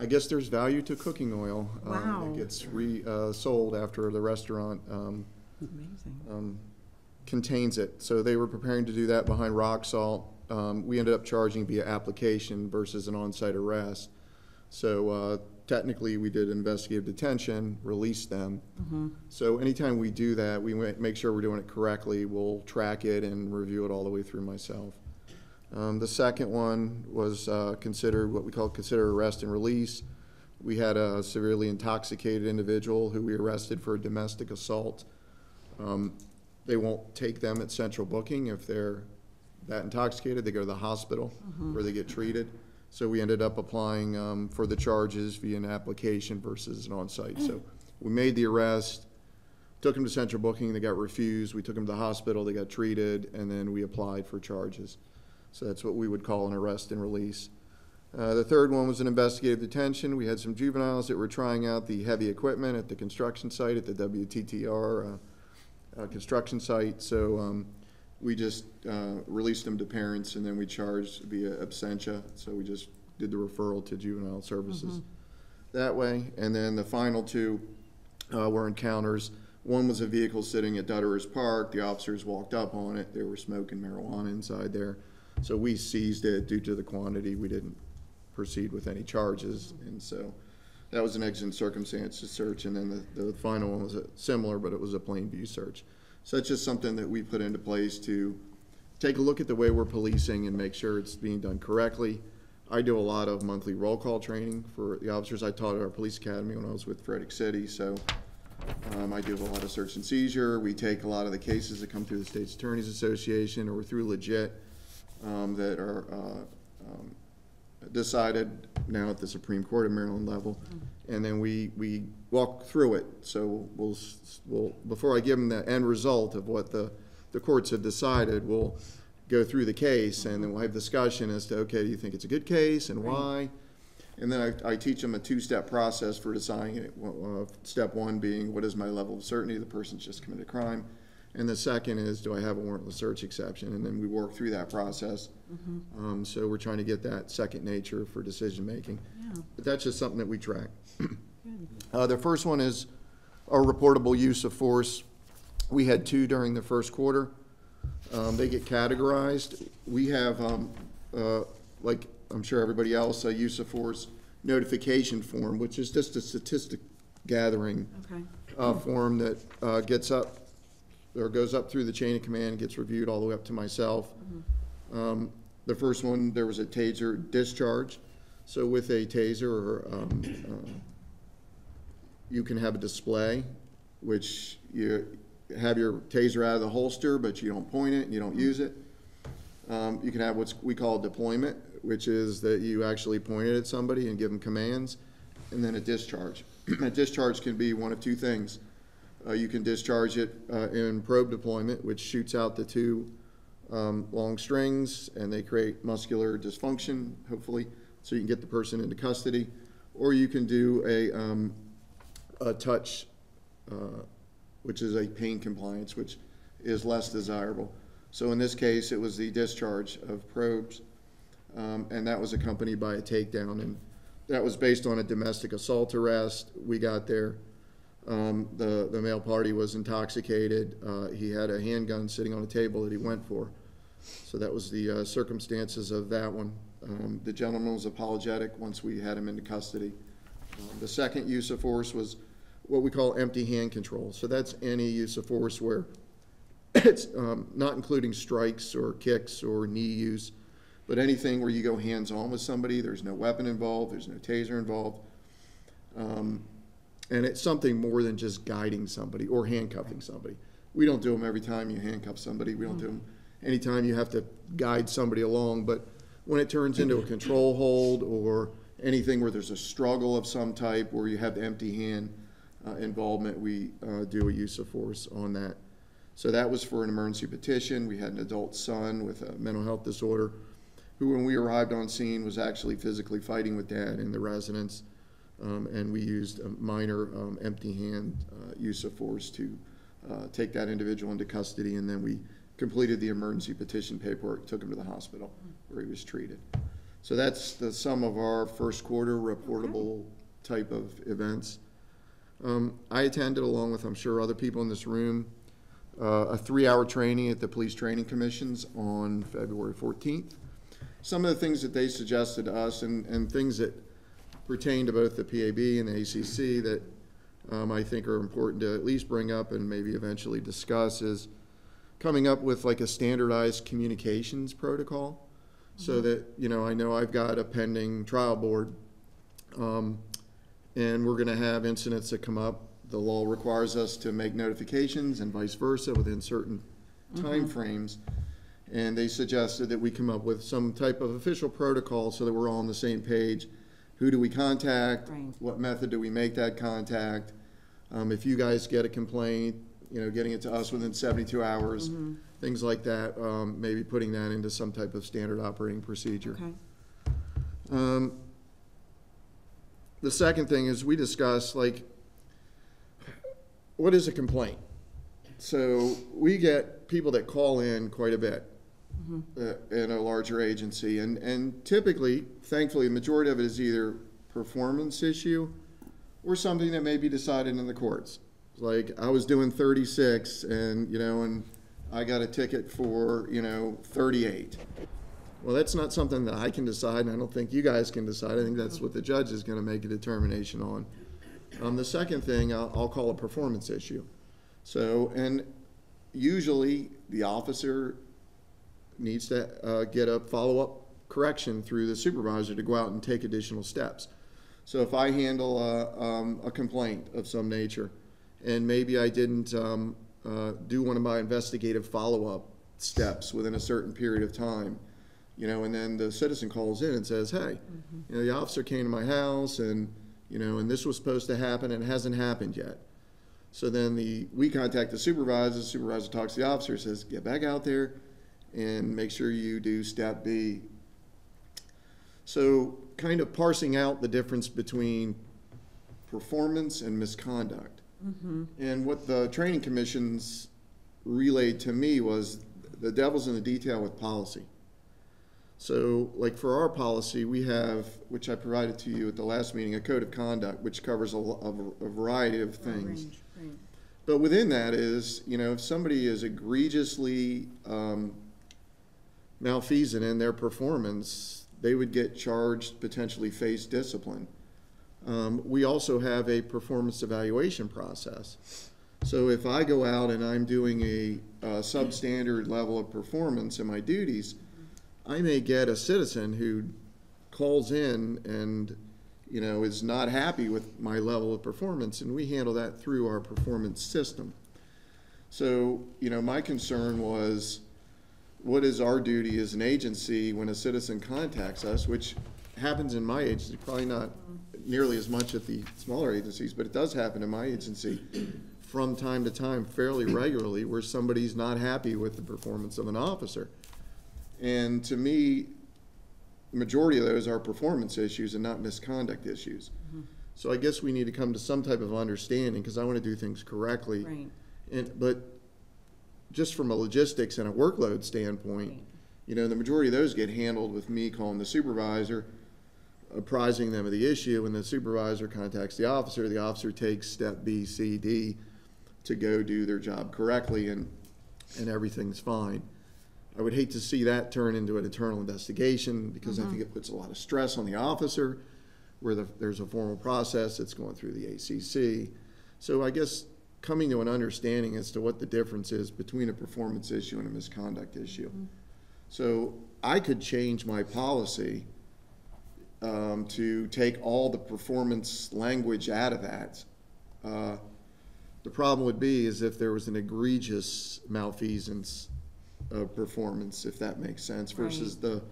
I guess there's value to cooking oil. Wow. Um, it gets re-sold uh, after the restaurant um, um, contains it. So they were preparing to do that behind rock salt. Um, we ended up charging via application versus an on-site arrest. So uh, technically we did investigative detention, released them. Mm-hmm. So anytime we do that, we make sure we're doing it correctly. We'll track it and review it all the way through myself. Um, the second one was uh, considered what we call consider arrest and release. We had a severely intoxicated individual who we arrested for a domestic assault. Um, they won't take them at central booking if they're that intoxicated, they go to the hospital mm-hmm. where they get treated. So we ended up applying um, for the charges via an application versus an on-site. So we made the arrest, took him to central booking, they got refused. We took him to the hospital, they got treated, and then we applied for charges. So that's what we would call an arrest and release. Uh, the third one was an investigative detention. We had some juveniles that were trying out the heavy equipment at the construction site, at the W T T R uh, uh, construction site. So um, we just uh, released them to parents, and then we charged via absentia. So we just did the referral to juvenile services mm-hmm. that way. And then the final two uh, were encounters. One was a vehicle sitting at Dutterers Park. The officers walked up on it. They were smoking marijuana inside there. So we seized it due to the quantity. We didn't proceed with any charges, and so that was an exigent circumstance search. And then the, the final one was a, similar, but it was a plain view search. So that's just something that we put into place to take a look at the way we're policing and make sure it's being done correctly. I do a lot of monthly roll call training for the officers. I taught at our police academy when I was with Frederick City, so um, I do a lot of search and seizure. We take a lot of the cases that come through the State's Attorneys Association or through Legit um, that are uh, um, decided now at the Supreme Court of Maryland level, and then we we walk through it. So we'll we'll before I give them the end result of what the the courts have decided, we'll go through the case, and then we'll have discussion as to, okay, do you think it's a good case and why? And then I, I teach them a two-step process for deciding it. Uh, step one being, what is my level of certainty the person's just committed a crime? And the second is, do I have a warrantless search exception? And then we work through that process. Mm-hmm. um, so we're trying to get that second nature for decision making. Yeah. But that's just something that we track. uh, the first one is our reportable use of force. We had two during the first quarter. Um, they get categorized. We have, um, uh, like I'm sure everybody else, a use of force notification form, which is just a statistic gathering okay. uh, form that uh, gets up. or goes up through the chain of command, gets reviewed all the way up to myself. Mm-hmm. um, the first one, there was a taser discharge. So with a taser, or, um, uh, you can have a display, which you have your taser out of the holster, but you don't point it and you don't mm-hmm. use it. Um, you can have what we call deployment, which is that you actually point it at somebody and give them commands, and then a discharge. A discharge can be one of two things. Uh, you can discharge it uh, in probe deployment, which shoots out the two um, long strings, and they create muscular dysfunction, hopefully, so you can get the person into custody. Or you can do a, um, a touch, uh, which is a pain compliance, which is less desirable. So in this case, it was the discharge of probes, um, and that was accompanied by a takedown. And that was based on a domestic assault arrest. We got there. Um, the, the male party was intoxicated. Uh, he had a handgun sitting on a table that he went for. So that was the uh, circumstances of that one. Um, the gentleman was apologetic once we had him into custody. Um, the second use of force was what we call empty hand control. So that's any use of force where it's um, not including strikes or kicks or knee use, but anything where you go hands-on with somebody. There's no weapon involved. There's no taser involved. Um, And it's something more than just guiding somebody or handcuffing somebody. We don't do them every time you handcuff somebody. We don't mm-hmm. do them anytime you have to guide somebody along. But when it turns into a control hold or anything where there's a struggle of some type where you have the empty hand uh, involvement, we uh, do a use of force on that. So that was for an emergency petition. We had an adult son with a mental health disorder who, when we arrived on scene, was actually physically fighting with dad in the residence. Um, and we used a minor um, empty hand uh, use of force to uh, take that individual into custody, and then we completed the emergency petition paperwork, took him to the hospital where he was treated. So that's the sum of our first quarter reportable type of events. Um, I attended, along with I'm sure other people in this room, uh, a three-hour training at the Police Training Commission's on February fourteenth. Some of the things that they suggested to us, and, and things that pertain to both the P A B and the A C C that um, I think are important to at least bring up and maybe eventually discuss, is coming up with like a standardized communications protocol. Mm-hmm. So that, you know, I know I've got a pending trial board um, and we're gonna have incidents that come up. The law requires us to make notifications and vice versa within certain mm-hmm. time frames. and they suggested that we come up with some type of official protocol so that we're all on the same page. Who do we contact? Right. What method do we make that contact? Um, if you guys get a complaint, you know, getting it to us within seventy-two hours, mm-hmm. things like that, um, maybe putting that into some type of standard operating procedure. Okay. Um, the second thing is we discussed, like, what is a complaint? So we get people that call in quite a bit mm-hmm. uh, in a larger agency, and, and typically, thankfully, the majority of it is either performance issue or something that may be decided in the courts. Like, I was doing thirty-six and, you know, and I got a ticket for, you know, thirty-eight. Well, that's not something that I can decide, and I don't think you guys can decide. I think that's what the judge is going to make a determination on. Um, the second thing I'll, I'll call a performance issue. So, and usually the officer needs to uh, get a follow-up correction through the supervisor to go out and take additional steps. So if I handle a, um, a complaint of some nature, and maybe I didn't um, uh, do one of my investigative follow-up steps within a certain period of time, you know, and then the citizen calls in and says, hey, mm-hmm. you know, the officer came to my house, and, you know, and this was supposed to happen, and it hasn't happened yet. So then the, we contact the supervisor, the supervisor talks to the officer, says, get back out there and make sure you do step B. So kind of parsing out the difference between performance and misconduct. Mm-hmm. And what the training commissions relayed to me was the devil's in the detail with policy. So, like, for our policy, we have, which I provided to you at the last meeting, a code of conduct, which covers a, a, a variety of things. Range, range. But within that is, you know, if somebody is egregiously um, malfeasant in their performance, they would get charged, potentially face discipline. Um, we also have a performance evaluation process. So if I go out and I'm doing a, a substandard level of performance in my duties, I may get a citizen who calls in and, you know, is not happy with my level of performance, and we handle that through our performance system. So, you know, my concern was, what is our duty as an agency when a citizen contacts us, which happens in my agency, probably not nearly as much at the smaller agencies, but it does happen in my agency from time to time fairly regularly, where somebody's not happy with the performance of an officer. And to me, the majority of those are performance issues and not misconduct issues. Mm-hmm. So I guess we need to come to some type of understanding, because I want to do things correctly. Right. And, but just from a logistics and a workload standpoint, right. you know, the majority of those get handled with me calling the supervisor, apprising them of the issue, and the supervisor contacts the officer. The officer takes step B, C, D to go do their job correctly, and, and everything's fine. I would hate to see that turn into an internal investigation, because mm-hmm. I think it puts a lot of stress on the officer, where the, there's a formal process that's going through the A C C. So I guess coming to an understanding as to what the difference is between a performance issue and a misconduct issue. Mm-hmm. So I could change my policy um, to take all the performance language out of that. Uh, the problem would be is if there was an egregious malfeasance of performance, if that makes sense, versus right.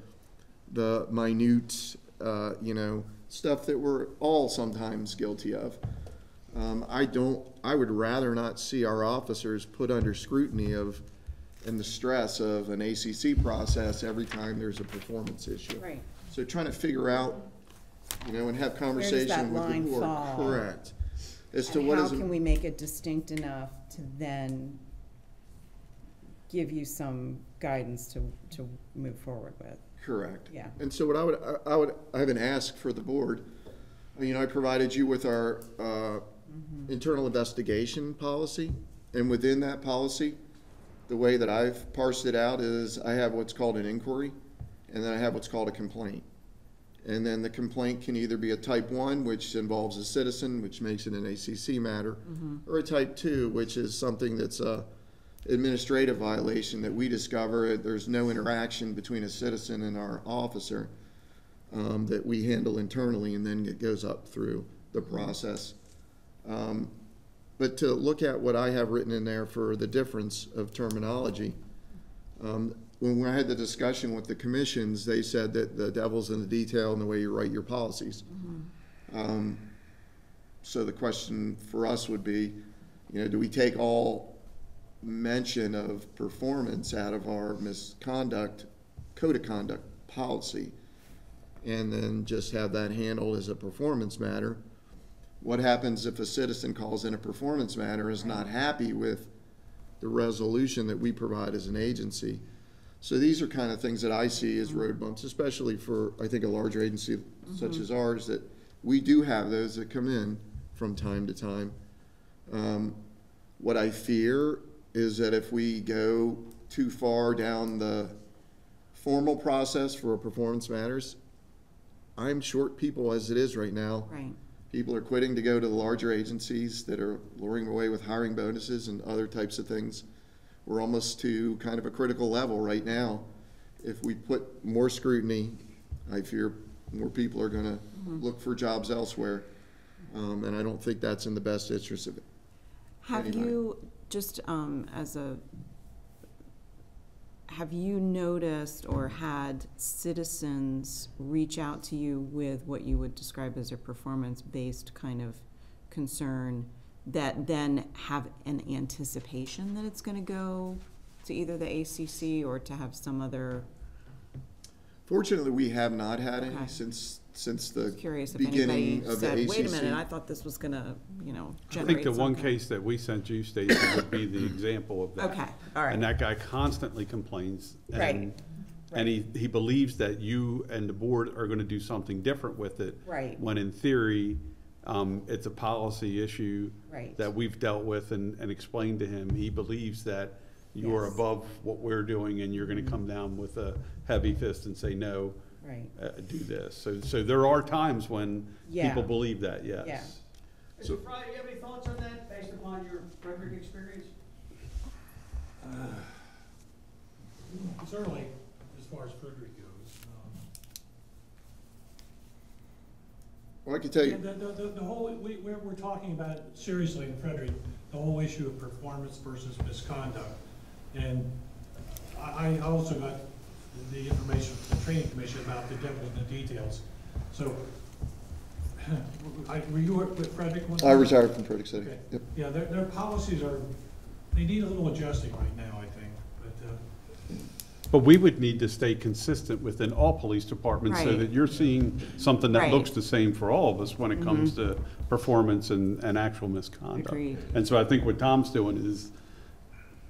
the the minute, uh, you know, stuff that we're all sometimes guilty of. Um, I don't. I would rather not see our officers put under scrutiny of and the stress of an A C C process every time there's a performance issue. Right. So trying to figure out, you know, and have conversation with the board, fall? correct, as to and what how is can we make it distinct enough to then give you some guidance to, to move forward with. Correct. Yeah. And so what I would, I, I would, I haven't asked for the board, you know, I provided you with our uh, mm-hmm. internal investigation policy, and within that policy, the way that I've parsed it out is I have what's called an inquiry, and then I have what's called a complaint. And then the complaint can either be a type one, which involves a citizen, which makes it an A C C matter, mm-hmm. or a type two, which is something that's a, administrative violation that we discover. There's no interaction between a citizen and our officer um, that we handle internally, and then it goes up through the process. Um, but to look at what I have written in there for the difference of terminology, um, when I had the discussion with the commissions, they said that the devil's in the detail and the way you write your policies. Mm-hmm. Um, so the question for us would be, you know, do we take all mention of performance out of our misconduct code of conduct policy and then just have that handled as a performance matter? What happens if a citizen calls in a performance matter, is not happy with the resolution that we provide as an agency? So these are kind of things that I see as road bumps, especially for, I think, a larger agency mm-hmm. such as ours, that we do have those that come in from time to time. Um, what I fear is that if we go too far down the formal process for performance matters, I'm short people as it is right now. Right. People are quitting to go to the larger agencies that are luring away with hiring bonuses and other types of things. We're almost to kind of a critical level right now. If we put more scrutiny, I fear more people are going to mm-hmm. look for jobs elsewhere. Um, and I don't think that's in the best interest of it. Have anybody. you, just um, as a, have you noticed or had citizens reach out to you with what you would describe as a performance-based kind of concern that then have an anticipation that it's going to go to either the A C C or to have some other? Fortunately, we have not had okay. any since since the curious beginning if of said, the A C C. Wait a minute, I thought this was going to, you know, generate I think the something. One case that we sent you, Stacy, would be the example of that. Okay, all right. And that guy constantly complains. And, right. right. And he, he believes that you and the board are going to do something different with it. Right. When in theory, um, it's a policy issue right. that we've dealt with and, and explained to him. He believes that you yes. are above what we're doing and you're going to mm-hmm. come down with a heavy fist and say no. Right. Uh, do this. So, so there are times when yeah. people believe that. Yes. Yeah. Mister Fry, do you have any thoughts on that, based upon your record experience? Uh, Certainly, as far as Frederick goes. Um, well, I can tell you the the, the, the whole we we're, we're talking about seriously in Frederick the whole issue of performance versus misconduct, and I, I also got the information from the training commission about the devil's in the details. So, I, were you with Frederick? I retired from Frederick City. Okay. Yep. Yeah, their, their policies are, they need a little adjusting right now, I think. But, uh, but we would need to stay consistent within all police departments right. so that you're seeing something that right. looks the same for all of us when it mm-hmm. comes to performance and, and actual misconduct. Agreed. And so I think what Tom's doing is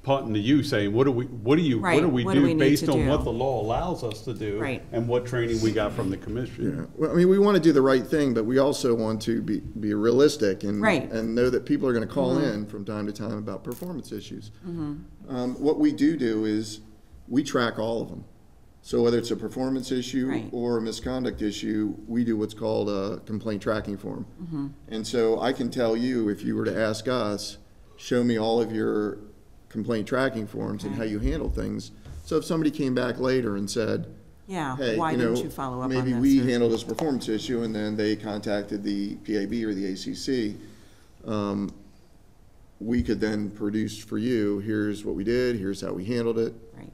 punting to you saying, what do we, what do you, right. what do we what do, do we based on do? What the law allows us to do right. and what training we got from the commission? Yeah. Well, I mean, we want to do the right thing, but we also want to be, be realistic and, right. and know that people are going to call mm-hmm. in from time to time about performance issues. Mm-hmm. um, what we do do is we track all of them. So whether it's a performance issue right. or a misconduct issue, we do what's called a complaint tracking form. Mm-hmm. And so I can tell you, if you were to ask us, show me all of your complaint tracking forms okay. and how you handle things. So if somebody came back later and said, yeah, hey, why you know, didn't you follow up maybe on we or... handled this performance issue, and then they contacted the P A B or the A C C, um, we could then produce for you, here's what we did, here's how we handled it. Right.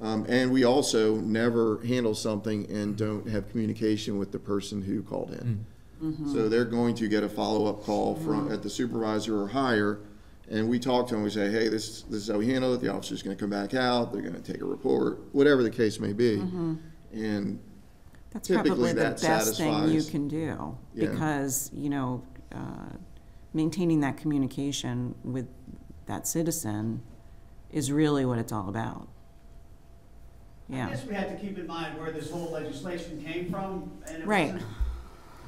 Um, and we also never handle something and don't have communication with the person who called in. Mm-hmm. So they're going to get a follow-up call from mm-hmm. at the supervisor or higher. And we talk to them, we say, hey, this, this is how we handle it. The officer's going to come back out. They're going to take a report, whatever the case may be. Mm-hmm. And that's probably the that best thing you can do yeah. because, you know, uh, maintaining that communication with that citizen is really what it's all about. Yeah. I guess we have to keep in mind where this whole legislation came from. And it right. wasn't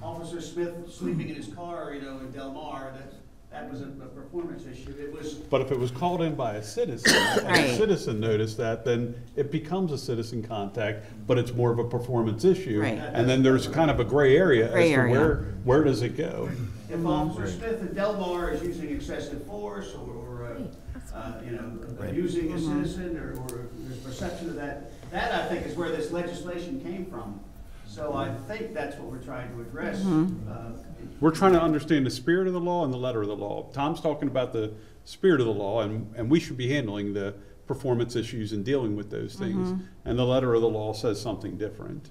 Officer Smith sleeping in his car, you know, in Del Mar. That's, That was a, a performance issue. It was. But if it was called in by a citizen, and right. a citizen noticed that, then it becomes a citizen contact, but it's more of a performance issue. Right. And then there's kind of a gray area gray as to area. where where does it go? If Officer Smith in Del Mar is using excessive force, or, or uh, uh, you know, abusing a citizen, or, or there's perception of that, that I think is where this legislation came from. So I think that's what we're trying to address. Mm-hmm. uh, We're trying to understand the spirit of the law and the letter of the law. Tom's talking about the spirit of the law, and, and we should be handling the performance issues and dealing with those things. Mm-hmm. And the letter of the law says something different.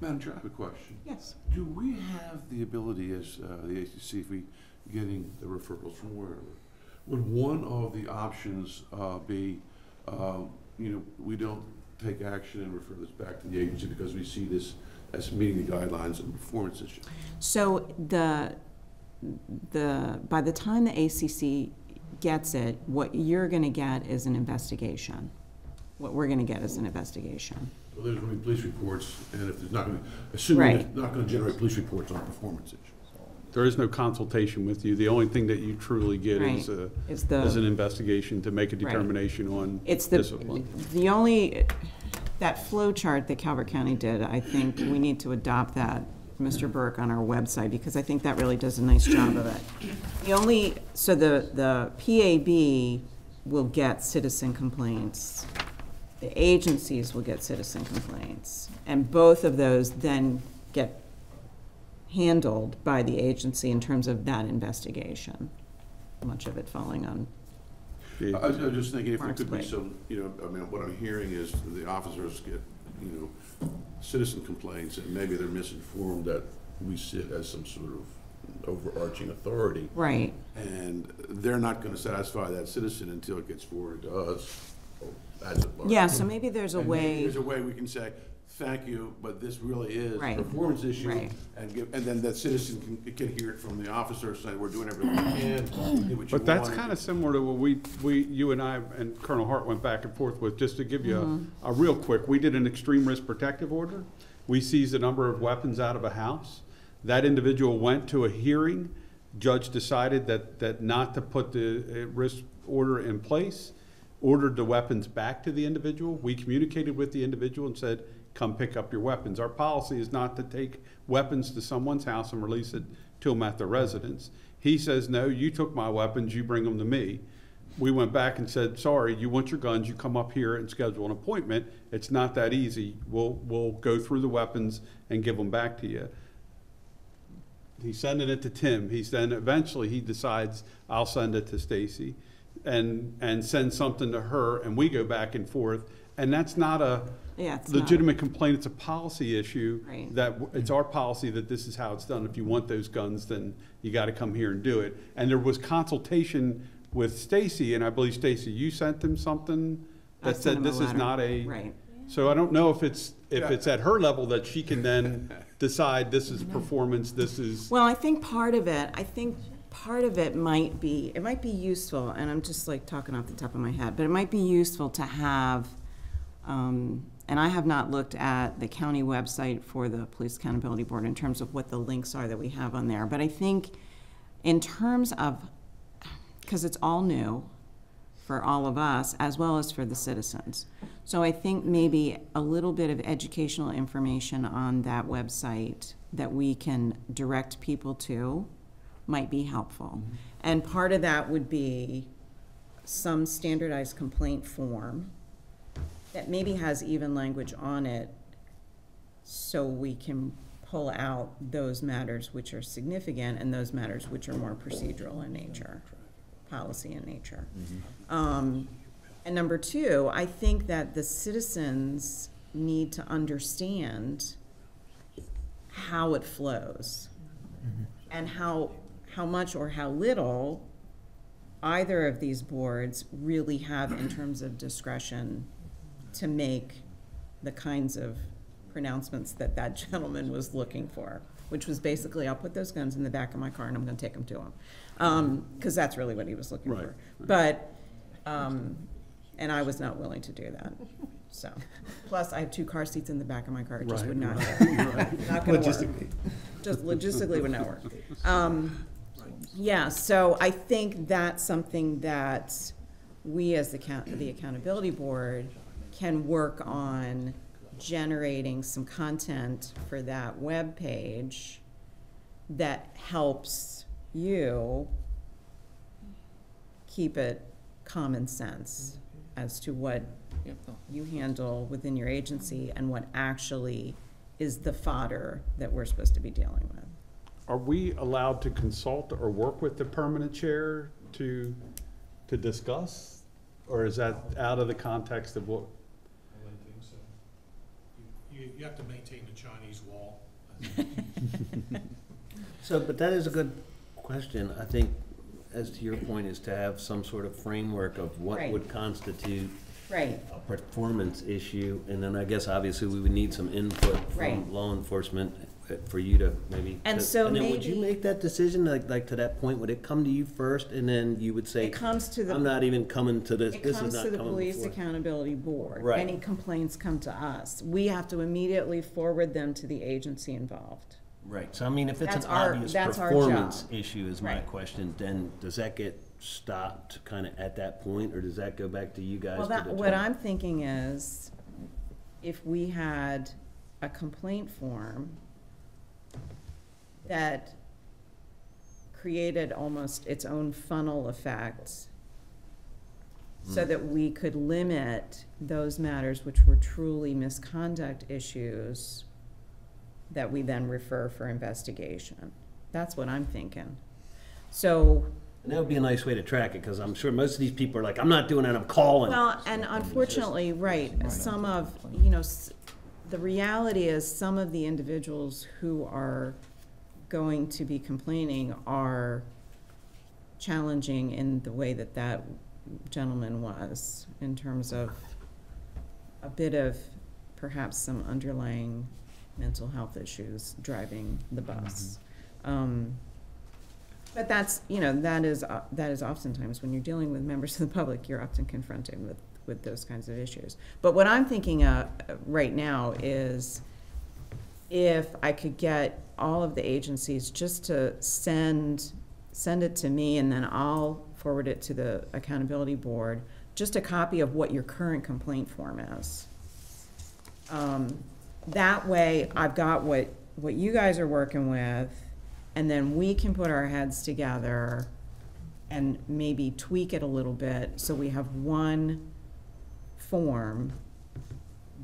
Madam Chair, I have a question. Yes. Do we have the ability as uh, the A C C, if we getting the referrals from wherever, would one of the options uh, be, uh, you know, we don't take action and refer this back to the agency because we see this as meeting the guidelines and performance issue? So the the by the time the A C C gets it, what you're going to get is an investigation. What we're going to get is an investigation. So there's going to be police reports, and if there's not going to, assuming right. it's not going to generate police reports on performance issues. There is no consultation with you. The only thing that you truly get right. is, a, is, the, is an investigation to make a determination right. on it's the, discipline. The only, that flow chart that Calvert County did, I think we need to adopt that, Mister Burke, on our website, because I think that really does a nice job of it. The only, so the, the P A B will get citizen complaints. The agencies will get citizen complaints. And both of those then get handled by the agency in terms of that investigation, much of it falling on. I, I was just thinking if there could be some, you know, I mean, what I'm hearing is the officers get, you know, citizen complaints, and maybe they're misinformed that we sit as some sort of overarching authority. Right. And they're not going to satisfy that citizen until it gets forwarded to us as a bar. Yeah, so maybe there's a and way. There's a way we can say, thank you, but this really is right. a performance issue, right. and give, and then that citizen can, can hear it from the officer saying we're doing everything we can. Do what you but that's kind of similar to what we we you and I and Colonel Hart went back and forth with. Just to give you mm-hmm. a, a real quick, we did an extreme risk protective order. We seized a number of weapons out of a house. That individual went to a hearing. Judge decided that that not to put the risk order in place. Ordered the weapons back to the individual. We communicated with the individual and said, come pick up your weapons. Our policy is not to take weapons to someone's house and release it to them at their residence. He says, no, you took my weapons, you bring them to me. We went back and said, sorry, you want your guns, you come up here and schedule an appointment. It's not that easy. We'll, we'll go through the weapons and give them back to you. He's sending it to Tim. He's then eventually he decides, I'll send it to Stacy and, and send something to her, and we go back and forth. And that's not a yeah, legitimate not. complaint. It's a policy issue. Right. That w it's our policy that this is how it's done. If you want those guns, then you got to come here and do it. And there was consultation with Stacy, and I believe Stacy, you sent them something that said this is not a. Right. So I don't know if it's if yeah. it's at her level that she can then decide this is performance. This is. Well, I think part of it. I think. Part of it might be, it might be useful, and I'm just like talking off the top of my head, but it might be useful to have, um, and I have not looked at the county website for the Police Accountability Board in terms of what the links are that we have on there, but I think in terms of, because it's all new for all of us as well as for the citizens, so I think maybe a little bit of educational information on that website that we can direct people to might be helpful. Mm-hmm. And part of that would be some standardized complaint form that maybe has even language on it so we can pull out those matters which are significant and those matters which are more procedural in nature, policy in nature. Mm-hmm. Um, and number two, I think that the citizens need to understand how it flows mm-hmm. and how how much or how little either of these boards really have in terms of discretion to make the kinds of pronouncements that that gentleman was looking for, which was basically, I'll put those guns in the back of my car and I'm gonna take them to him. Um, Cause that's really what he was looking right. for. But, um, and I was not willing to do that. So, plus I have two car seats in the back of my car. It just right. would not, right. not gonna logistically. work. Just logistically would not work. Um, Yeah, so I think that's something that we as the, account the Accountability Board can work on generating some content for that web page that helps you keep it common sense as to what you handle within your agency and what actually is the fodder that we're supposed to be dealing with. Are we allowed to consult or work with the permanent chair to to discuss or is that out of the context of what? I don't think so. You, you, you have to maintain the Chinese wall. So, but that is a good question. I think, as to your point, is to have some sort of framework of what right. would constitute right. a performance issue, and then I guess obviously we would need some input from right. law enforcement for you to maybe. And to, so, and then maybe would you make that decision? Like, like to that point, would it come to you first, and then you would say, it comes to the, "I'm not even coming to this. It this comes is not to the Police before. Accountability Board. Right. Any complaints come to us. We have to immediately forward them to the agency involved." Right. So I mean, if it's that's an our, obvious performance issue, is right. my question. Then does that get stopped kind of at that point, or does that go back to you guys? Well, that, what I'm thinking is, if we had a complaint form that created almost its own funnel effects, mm. so that we could limit those matters which were truly misconduct issues, that we then refer for investigation. That's what I'm thinking. So. And that would be a nice way to track it, because I'm sure most of these people are like, I'm not doing it, I'm calling. Well, so and unfortunately, just, right, right, some of, you know, s the reality is some of the individuals who are going to be complaining are challenging in the way that that gentleman was, in terms of a bit of perhaps some underlying mental health issues driving the bus. Mm-hmm. um, but that's, you know, that is uh, that is oftentimes when you're dealing with members of the public, you're often confronted with, with those kinds of issues. But what I'm thinking of right now is, if I could get all of the agencies just to send, send it to me, and then I'll forward it to the accountability board, just a copy of what your current complaint form is. Um, That way, I've got what, what you guys are working with, and then we can put our heads together and maybe tweak it a little bit, so we have one form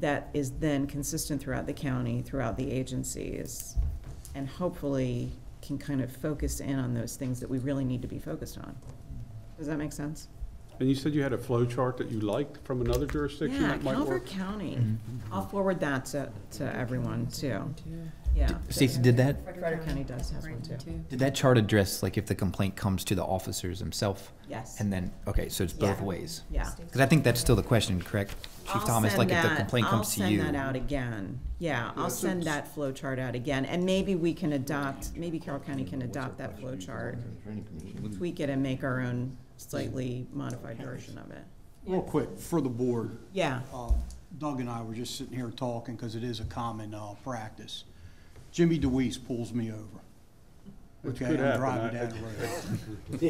that is then consistent throughout the county, throughout the agencies, and hopefully can kind of focus in on those things that we really need to be focused on. Does that make sense? And you said you had a flow chart that you liked from another jurisdiction? Yeah, that might Calvert work? County. Mm-hmm. I'll forward that to, to everyone too. Yeah. Stacy, did that? Frederick County does have one too. Did that chart address, like, if the complaint comes to the officers themselves? Yes. And then, okay, so it's both yeah. ways. Yeah. Because I think that's still the question, correct, Chief I'll Thomas? Like, that, if the complaint comes to you. I'll send that out again. Yeah, yeah I'll send that flow chart out again. And maybe we can adopt, maybe Carroll County can adopt that flow chart, tweak it, and make our own slightly modified version of it. Real quick, for the board. Yeah. Uh, Doug and I were just sitting here talking, because it is a common uh, practice. Jimmy DeWeese pulls me over. Which okay, could I'm happen. driving I, down the road.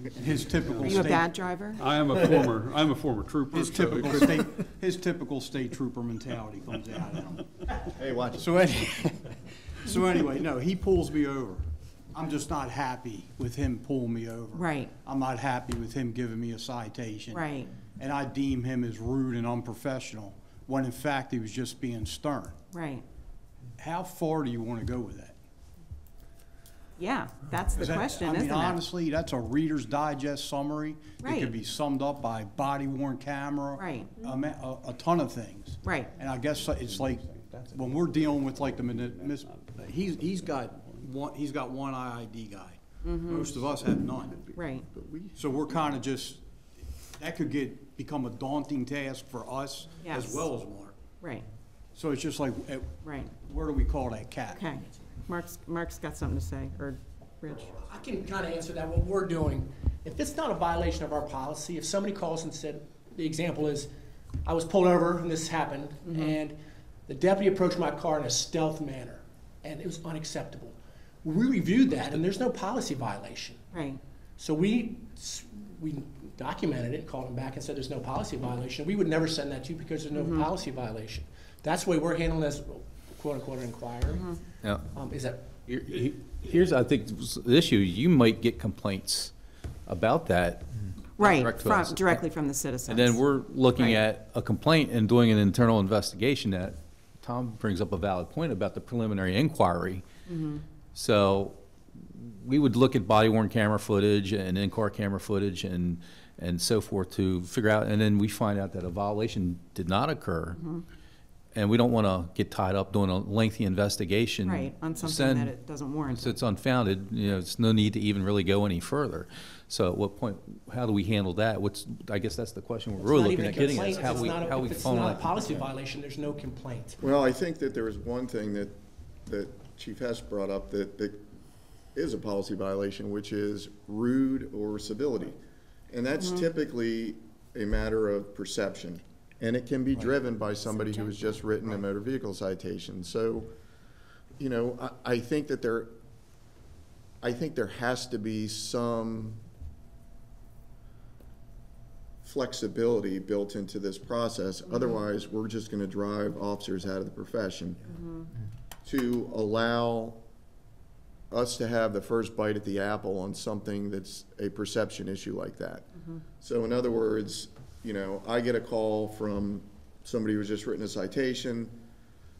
Yeah. His typical. Are you state, a bad driver? I am a former. I'm a former trooper. His so typical state. His typical state trooper mentality comes out of him. Hey, watch it. So anyway, so anyway, no, he pulls me over. I'm just not happy with him pulling me over. Right. I'm not happy with him giving me a citation. Right. And I deem him as rude and unprofessional, when in fact he was just being stern. Right. How far do you want to go with that? Yeah, that's the that, question, I mean, isn't honestly, it? That's a Reader's Digest summary. Right. It could be summed up by body-worn camera. Right. A, a, a ton of things. Right. And I guess it's like when we're dealing with like the he's he's got. One, he's got one I I D guy. Mm-hmm. Most of us have none. Right. So we're kind of just, that could get become a daunting task for us yes. as well as Mark. Right. So it's just like, at, right. where do we call that cat? Okay. Mark's, Mark's got something to say, or Rich. I can kind of answer that, what we're doing. If it's not a violation of our policy, if somebody calls and said, the example is, I was pulled over and this happened, mm-hmm. and the deputy approached my car in a stealth manner, and it was unacceptable. We reviewed that, and there's no policy violation. Right. So we we documented it, called them back, and said there's no policy violation. We would never send that to you because there's no mm-hmm. policy violation. That's the way we're handling this quote-unquote inquiry. Mm-hmm. Yeah. Um, is that here's I think the issue. You might get complaints about that. Right. Direct from, directly from the citizens. And then we're looking right. at a complaint and doing an internal investigation. That Tom brings up a valid point about the preliminary inquiry. Mm-hmm. So we would look at body-worn camera footage and in-car camera footage and and so forth to figure out, and then we find out that a violation did not occur, mm-hmm. and we don't want to get tied up doing a lengthy investigation. Right, on something Send, that it doesn't warrant. So it's unfounded, you know, it's no need to even really go any further. So at what point, how do we handle that? What's, I guess that's the question we're it's really looking at getting at, how we, how we phone that. It's not a policy violation, there's no complaint. Well, I think that there was one thing that, that Chief Hess brought up that, that is a policy violation, which is rude or civility. And that's mm-hmm. typically a matter of perception. And it can be right. driven by somebody who has just written right. a motor vehicle citation. So, you know, I, I think that there, I think there has to be some flexibility built into this process. Mm-hmm. Otherwise, we're just going to drive officers out of the profession. Mm-hmm. To allow us to have the first bite at the apple on something that's a perception issue like that. Mm-hmm. So in other words, you know, I get a call from somebody who's just written a citation.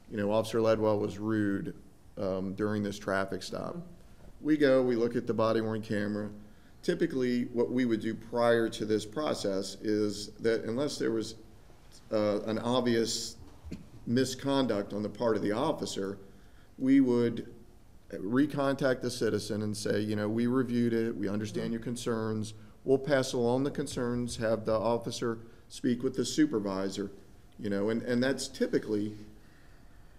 You know, Officer Ledwell was rude um, during this traffic stop. Mm-hmm. We go, we look at the body-worn camera. Typically, what we would do prior to this process is that unless there was uh, an obvious misconduct on the part of the officer, we would recontact the citizen and say, you know, we reviewed it, we understand your concerns. We'll pass along the concerns, have the officer speak with the supervisor, you know, and, and that's typically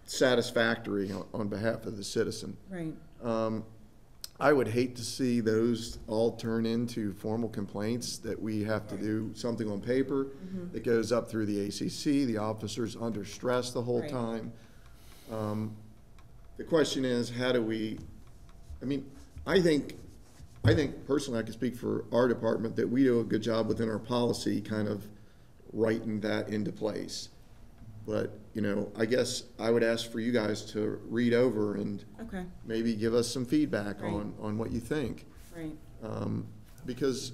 satisfactory on, on behalf of the citizen. Right. Um, I would hate to see those all turn into formal complaints that we have to do something on paper mm-hmm. that goes up through the A C C, the officer's under stress the whole right. time. Um, the question is, how do we, I mean, I think, I think personally I can speak for our department that we do a good job within our policy kind of writing that into place. But, you know, I guess I would ask for you guys to read over and okay. maybe give us some feedback right. on, on what you think. Right. Um, because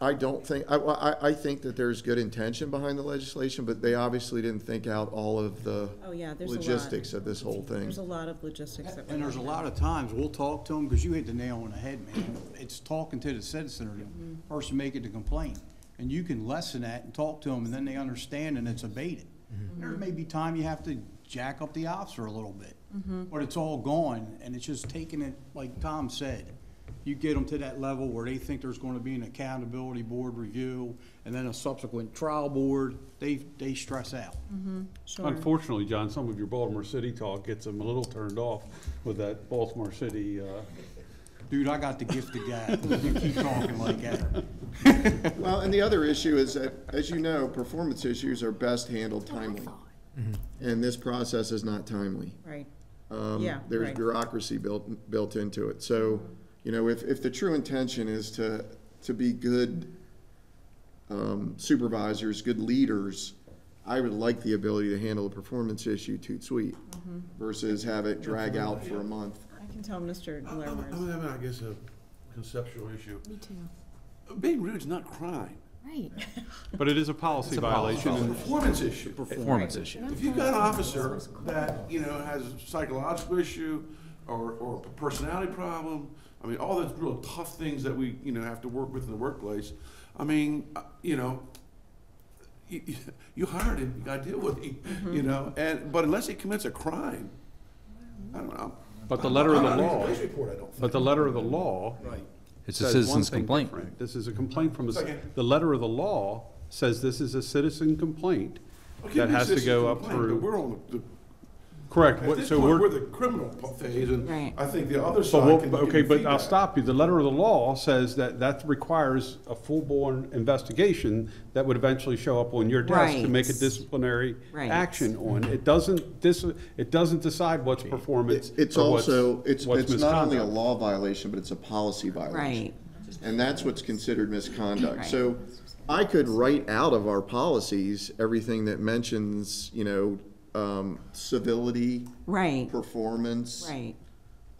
I don't think, I, I, I think that there's good intention behind the legislation, but they obviously didn't think out all of the oh, yeah, logistics of this whole thing. There's a lot of logistics. That and there's down. a lot of times we'll talk to them, because you hit the nail on the head, man. It's talking to the citizen or the mm-hmm. person making the complaint. And you can lessen that and talk to them, and then they understand and it's abated. Mm-hmm. There may be time you have to jack up the officer a little bit, mm-hmm. but it's all gone, and it's just taking it, like Tom said. You get them to that level where they think there's going to be an accountability board review and then a subsequent trial board, they they stress out. Mm-hmm. Sure. Unfortunately, John, some of your Baltimore City talk gets them a little turned off with that Baltimore City. Uh... Dude, I got the gift of God. You keep talking like that. Well, and the other issue is that, as you know, performance issues are best handled timely. Mm-hmm. And this process is not timely. Right. Um, yeah, there's right. bureaucracy built, built into it. So. You know, if, if the true intention is to, to be good um, supervisors, good leaders, I would like the ability to handle a performance issue toot sweet mm-hmm. versus have it drag out for a month. I can tell Mister Lerner. I, I, I, I guess a conceptual issue. Me too. Being rude is not crime. Right. But it is a policy it's a violation. Policy. It's a performance issue. Performance right. issue. If you've got an officer that, you know, has a psychological issue or, or a personality problem, I mean, all those real tough things that we, you know, have to work with in the workplace. I mean, you know, you, you hired him, you got to deal with him, mm-hmm. you know. And but unless he commits a crime, I don't know. But the letter of the law. But the letter of the law. Right. It's a citizen's complaint. Different. This is a complaint from a, okay. the letter of the law says this is a citizen complaint okay, that has to go up through. But we're on the, the, Correct. At this so point, we're, we're the criminal phase, and right. I think the other side. But we'll, can okay, but feedback. I'll stop you. The letter of the law says that that requires a full-blown investigation that would eventually show up on your desk right. to make a disciplinary right. action on. It doesn't dis. It doesn't decide what's performance. It, it's or also what's, it's what's it's misconduct. Not only a law violation, but it's a policy violation, right. and that's what's considered misconduct. Right. So I could write out of our policies everything that mentions, you know. Um, civility, right. performance, right.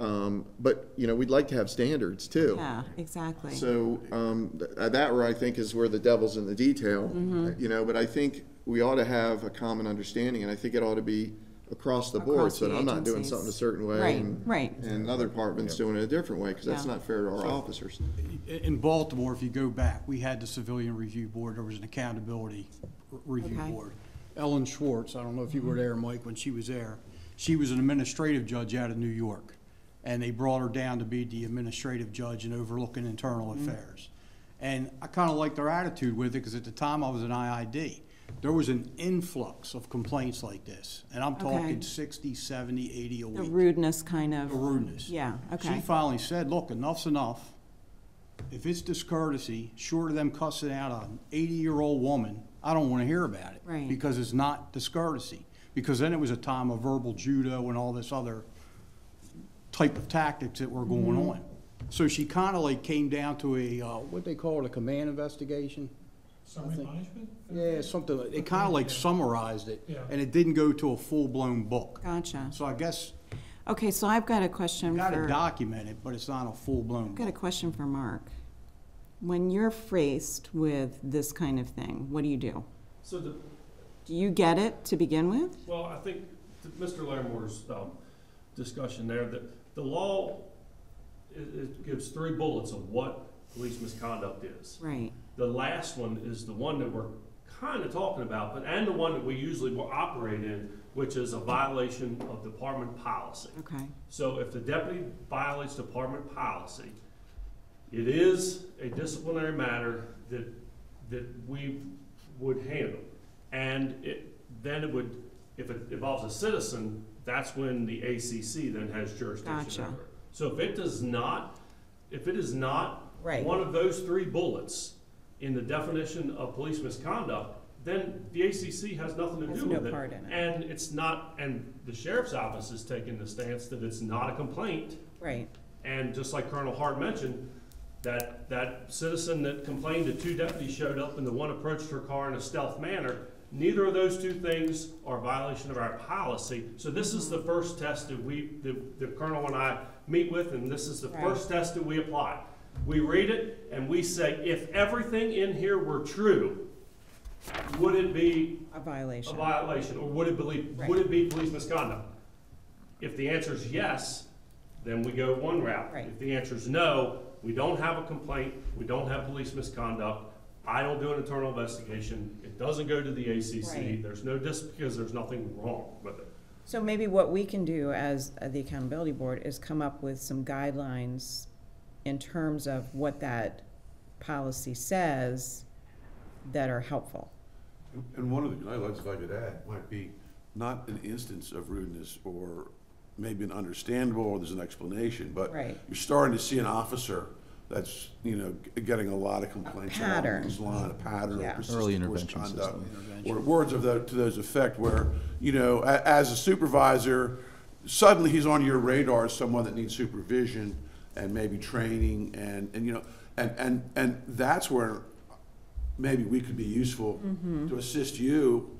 Um, but you know, we'd like to have standards too. Yeah, exactly. So um, th that, where I think, is where the devil's in the detail. Mm-hmm. You know, but I think we ought to have a common understanding, and I think it ought to be across the board, across so the I'm agencies. Not doing something a certain way, right, and, right. and another department's yeah. doing it a different way, because that's yeah. not fair to our so, officers. In Baltimore, if you go back, we had the Civilian Review Board. There was an accountability review okay. board. Ellen Schwartz, I don't know if you were there, Mike, when she was there. She was an administrative judge out of New York, and they brought her down to be the administrative judge and overlooking internal mm-hmm. affairs. And I kind of liked their attitude with it, because at the time I was an I I D. There was an influx of complaints like this, and I'm talking okay. sixty, seventy, eighty a week. The rudeness kind of. The rudeness. Yeah, okay. She finally said, look, enough's enough. If it's discourtesy, short of them cussing out an eighty-year-old woman, I don't want to hear about it. Right. Because it's not discourtesy. Because then it was a time of verbal judo and all this other type of tactics that were going mm-hmm. on. So she kind of like came down to a, uh, what they call it, a command investigation? Summary management? Yeah, something. Like, it kind of like yeah. summarized it, yeah. and it didn't go to a full-blown book. Gotcha. So I guess. Okay, so I've got a question. You've got to document it, but it's not a full-blown book. I've got a question for Mark. When you're faced with this kind of thing, what do you do? So the, do you get it to begin with? Well, I think Mister Larimore's um, discussion there, that the law it, it gives three bullets of what police misconduct is. Right. The last one is the one that we're kind of talking about, but and the one that we usually will operate in, which is a violation of department policy. Okay. So if the deputy violates department policy, it is a disciplinary matter that that we would handle, and it, then it would, if it involves a citizen, that's when the A C C then has jurisdiction. Gotcha. Over it. So if it does not, if it is not right. one of those three bullets in the definition of police misconduct, then the A C C has nothing to do with it. And it's not, and the sheriff's office is taking the stance that it's not a complaint. Right. And just like Colonel Hart mentioned, that that citizen that complained that two deputies showed up and the one approached her car in a stealth manner, neither of those two things are a violation of our policy. So this is the first test that we, that the Colonel and I meet with, and this is the right. first test that we apply. We read it and we say, if everything in here were true, would it be a violation? A violation, or would it believe, right. would it be police misconduct? If the answer is yes, then we go one route. Right. If the answer is no, we don't have a complaint, we don't have police misconduct, I don't do an internal investigation, it doesn't go to the A C C, right. there's no discipline because there's nothing wrong with it. So maybe what we can do as the accountability board is come up with some guidelines in terms of what that policy says that are helpful. And one of the guidelines, if I could add, might be not an instance of rudeness or maybe an understandable or there's an explanation, but right. you're starting to see an officer that's, you know, getting a lot of complaints. A pattern. Along this line, a pattern yeah. of early intervention system. Or words of the, to those effect where, you know, a, as a supervisor, suddenly he's on your radar as someone that needs supervision and maybe training, and, and you know, and, and, and that's where maybe we could be useful mm-hmm. to assist you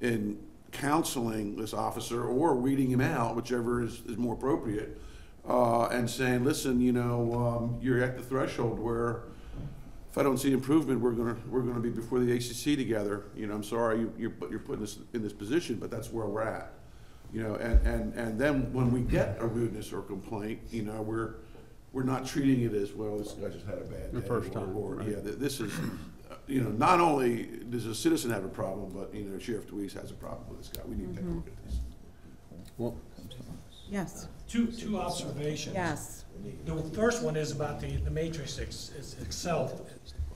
in counseling this officer or weeding him out, whichever is, is more appropriate, uh, and saying, listen, you know, um, you're at the threshold where if I don't see improvement, we're gonna we're gonna be before the A C C together. You know, I'm sorry you, you're you're putting us in this position, but that's where we're at. You know, and and and then when we get a rudeness or complaint, you know, we're We're not treating it as, well, this guy just had a bad day. The first time. Or, right. Yeah, this is, you know, not only does a citizen have a problem, but, you know, Sheriff DeWeese has a problem with this guy. We need mm-hmm. to take a look at this. Well, yes. Two, two observations. Yes. The first one is about the, the matrix ex, ex, itself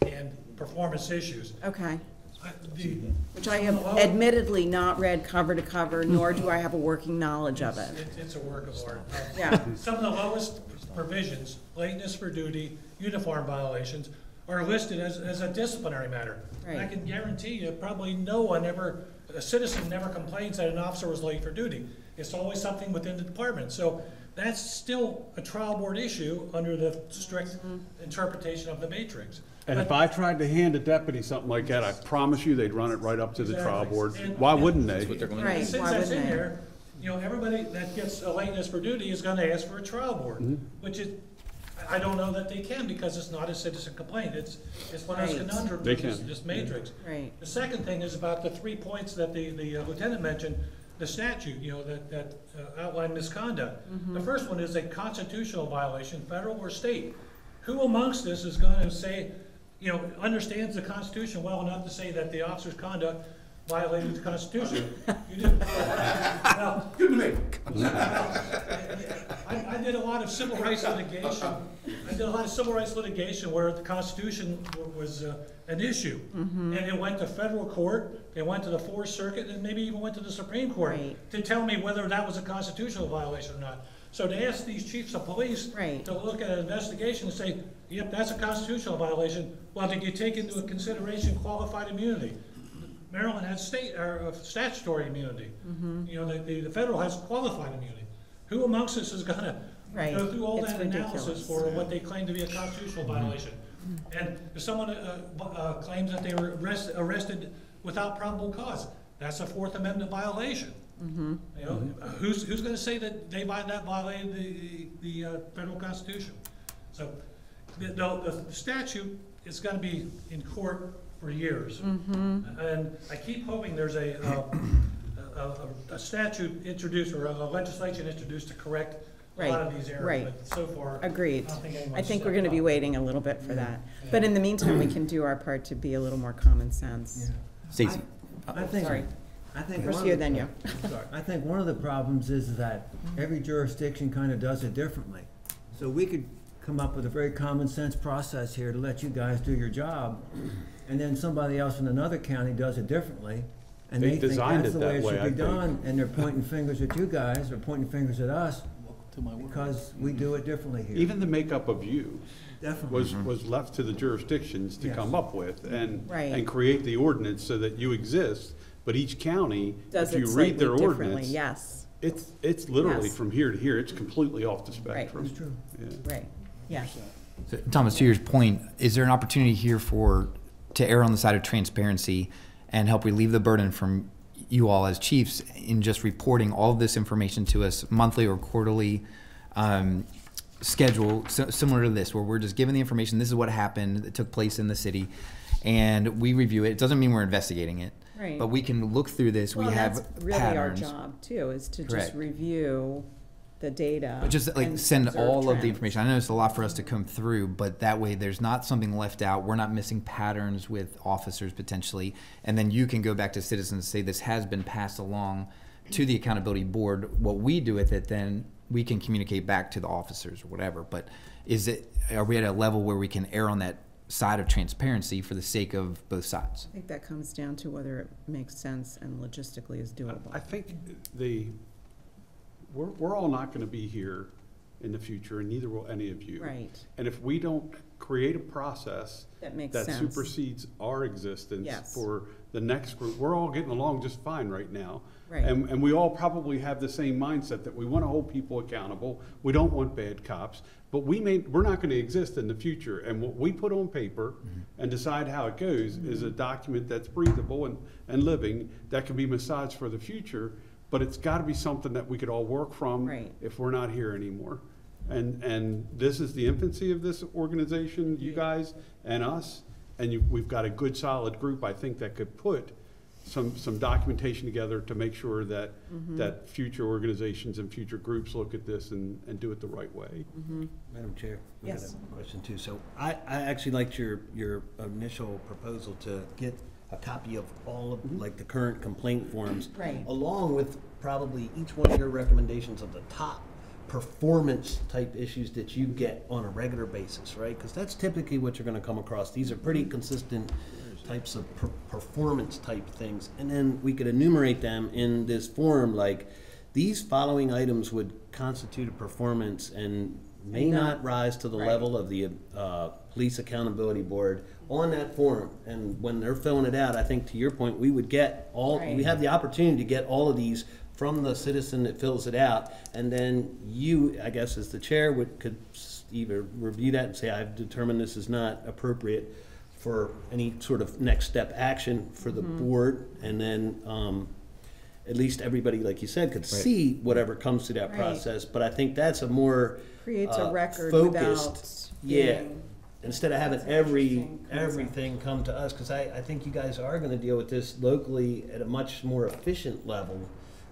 and performance issues. Okay. I, the, Which I have oh, admittedly not read cover to cover, nor do I have a working knowledge of it. It's, it's a work of art. Yeah. Some of the lowest provisions, lateness for duty, uniform violations, are listed as, as a disciplinary matter. Right. I can guarantee you probably no one ever, a citizen never complains that an officer was late for duty. It's always something within the department. So that's still a trial board issue under the strict mm-hmm. interpretation of the matrix. And but if I tried to hand a deputy something like that, I promise you they'd run it right up to exactly. the trial board. And, Why and wouldn't they? What they're going right. to Since Why that's in they? There, you know, everybody that gets a lateness for duty is going to ask for a trial board, mm-hmm. which is, I don't know that they can, because it's not a citizen complaint. It's it's one of those conundrums, this matrix. Yeah. Right. The second thing is about the three points that the, the uh, lieutenant mentioned the statute, you know, that, that uh, outlined misconduct. Mm-hmm. The first one is a constitutional violation, federal or state. Who amongst us is going to say, you know, understands the Constitution well enough to say that the officer's conduct violated the Constitution? You didn't. Well, good to me. I, I did a lot of civil rights litigation. I did a lot of civil rights litigation where the Constitution was uh, an issue, mm-hmm. and it went to federal court, it went to the Fourth Circuit, and maybe even went to the Supreme Court right. to tell me whether that was a constitutional violation or not. So to ask these chiefs of police right. to look at an investigation and say, yep, that's a constitutional violation. Well, did you take into consideration qualified immunity? Maryland has state or uh, statutory immunity. Mm-hmm. You know, the, the, the federal has qualified immunity. Who amongst us is going to right. go through all it's that ridiculous. analysis for yeah. what they claim to be a constitutional mm-hmm. violation? Mm-hmm. And if someone uh, uh, claims that they were arrest, arrested without probable cause, that's a Fourth Amendment violation. Mm-hmm. You know, mm-hmm. who's who's going to say that they by that violated the the uh, federal Constitution? So, the, the, the statute is going to be in court for years, mm-hmm. and I keep hoping there's a uh, a, a, a statute introduced or a, a legislation introduced to correct right. a lot of these errors. Right. But so far, agreed. I think, I think we're going to be waiting a little bit for yeah. that. Yeah. But in the meantime, we can do our part to be a little more common sense. Yeah. Stacy, I, I think. Sorry. I think, First one you, the, then you. I think one of the problems is that every jurisdiction kind of does it differently. So we could come up with a very common sense process here to let you guys do your job, and then somebody else in another county does it differently, and they, they think that's the way it should be done, and they're pointing fingers at you guys, or pointing fingers at us, because we do it differently here. Even the makeup of you Definitely. was was left to the jurisdictions to yes. come up with and right. and create the ordinance so that you exist. But each county, Does if you read their ordinance, yes. it's it's literally yes. from here to here. It's completely off the spectrum. Right, it's true. Yeah. Right, yeah. So, Thomas, to your point, is there an opportunity here for to err on the side of transparency and help relieve the burden from you all as chiefs in just reporting all of this information to us monthly or quarterly um, schedule, so, similar to this, where we're just given the information, this is what happened, that took place in the city, and we review it. It doesn't mean we're investigating it. Right. But we can look through this. Well, we have that's really patterns. Our job too, is to Correct. just review the data. But just like send all trends. of the information. I know it's a lot for us to come through, but that way there's not something left out. We're not missing patterns with officers potentially, and then you can go back to citizens and say this has been passed along to the accountability board. What we do with it, then we can communicate back to the officers or whatever. But is it? Are we at a level where we can err on that side of transparency for the sake of both sides? I think that comes down to whether it makes sense and logistically is doable. I think the we're, we're all not going to be here in the future, and neither will any of you. Right. And if we don't create a process that makes that sense. supersedes our existence yes. for the next group, we're all getting along just fine right now. Right. And, and we all probably have the same mindset that we want to hold people accountable. We don't want bad cops, but we may, we're not going to exist in the future. And what we put on paper mm-hmm. and decide how it goes mm-hmm. is a document that's breathable and, and living that can be massaged for the future, but it's got to be something that we could all work from right. if we're not here anymore. And, and this is the infancy of this organization, you yeah. guys and us, and you, we've got a good solid group, I think, that could put some some documentation together to make sure that mm-hmm. that future organizations and future groups look at this and, and do it the right way. Mm-hmm. Madam Chair, we yes. had a question too. So I, I actually liked your your initial proposal to get a copy of all of mm-hmm. like the current complaint forms, right. along with probably each one of your recommendations of the top performance type issues that you get on a regular basis, right? Because that's typically what you're going to come across. These are pretty consistent types of per performance type things, and then we could enumerate them in this form, like these following items would constitute a performance and may not rise to the right. level of the uh, Police Accountability Board on that form. And when they're filling it out, I think to your point, we would get all right. we have the opportunity to get all of these from the citizen that fills it out, and then you, I guess, as the chair would could either review that and say, I've determined this is not appropriate for any sort of next step action for the mm-hmm. board, and then um, at least everybody, like you said, could right. see whatever comes to that right. process. But I think that's a more creates uh, a record focused, yeah. instead of having every everything come to us, because I, I think you guys are going to deal with this locally at a much more efficient level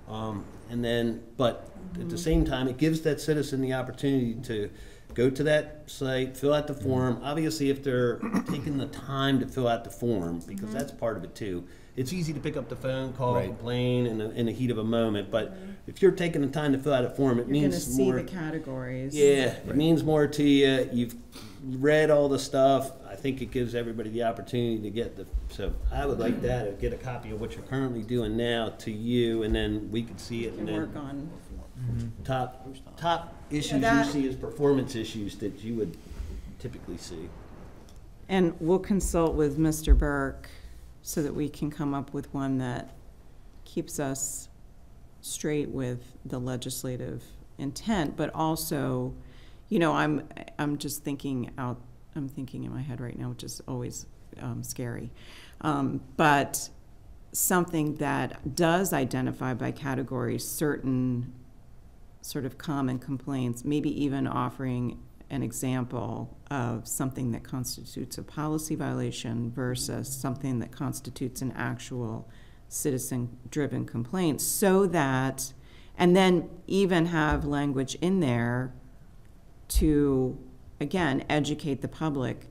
Um, and then, but mm-hmm. at the same time, it gives that citizen the opportunity to go to that site, fill out the form. Obviously, if they're taking the time to fill out the form, because mm-hmm. that's part of it too. It's easy to pick up the phone, call, right. complain in, a, in the heat of a moment, but right. if you're taking the time to fill out a form, it you're means more. You're going to see the categories. Yeah, right. It means more to you. You've read all the stuff. I think it gives everybody the opportunity to get the, so I would like that, get a copy of what you're currently doing now to you, and then we could see it. You can and work then on. Top, top issues yeah, that, you see as performance issues that you would typically see. And we'll consult with Mister Burke so that we can come up with one that keeps us straight with the legislative intent, but also, you know, I'm I'm just thinking out, I'm thinking in my head right now, which is always um, scary, um, but something that does identify by category certain sort of common complaints, maybe even offering an example of something that constitutes a policy violation versus something that constitutes an actual citizen-driven complaint, so that, and then even have language in there to, again, educate the public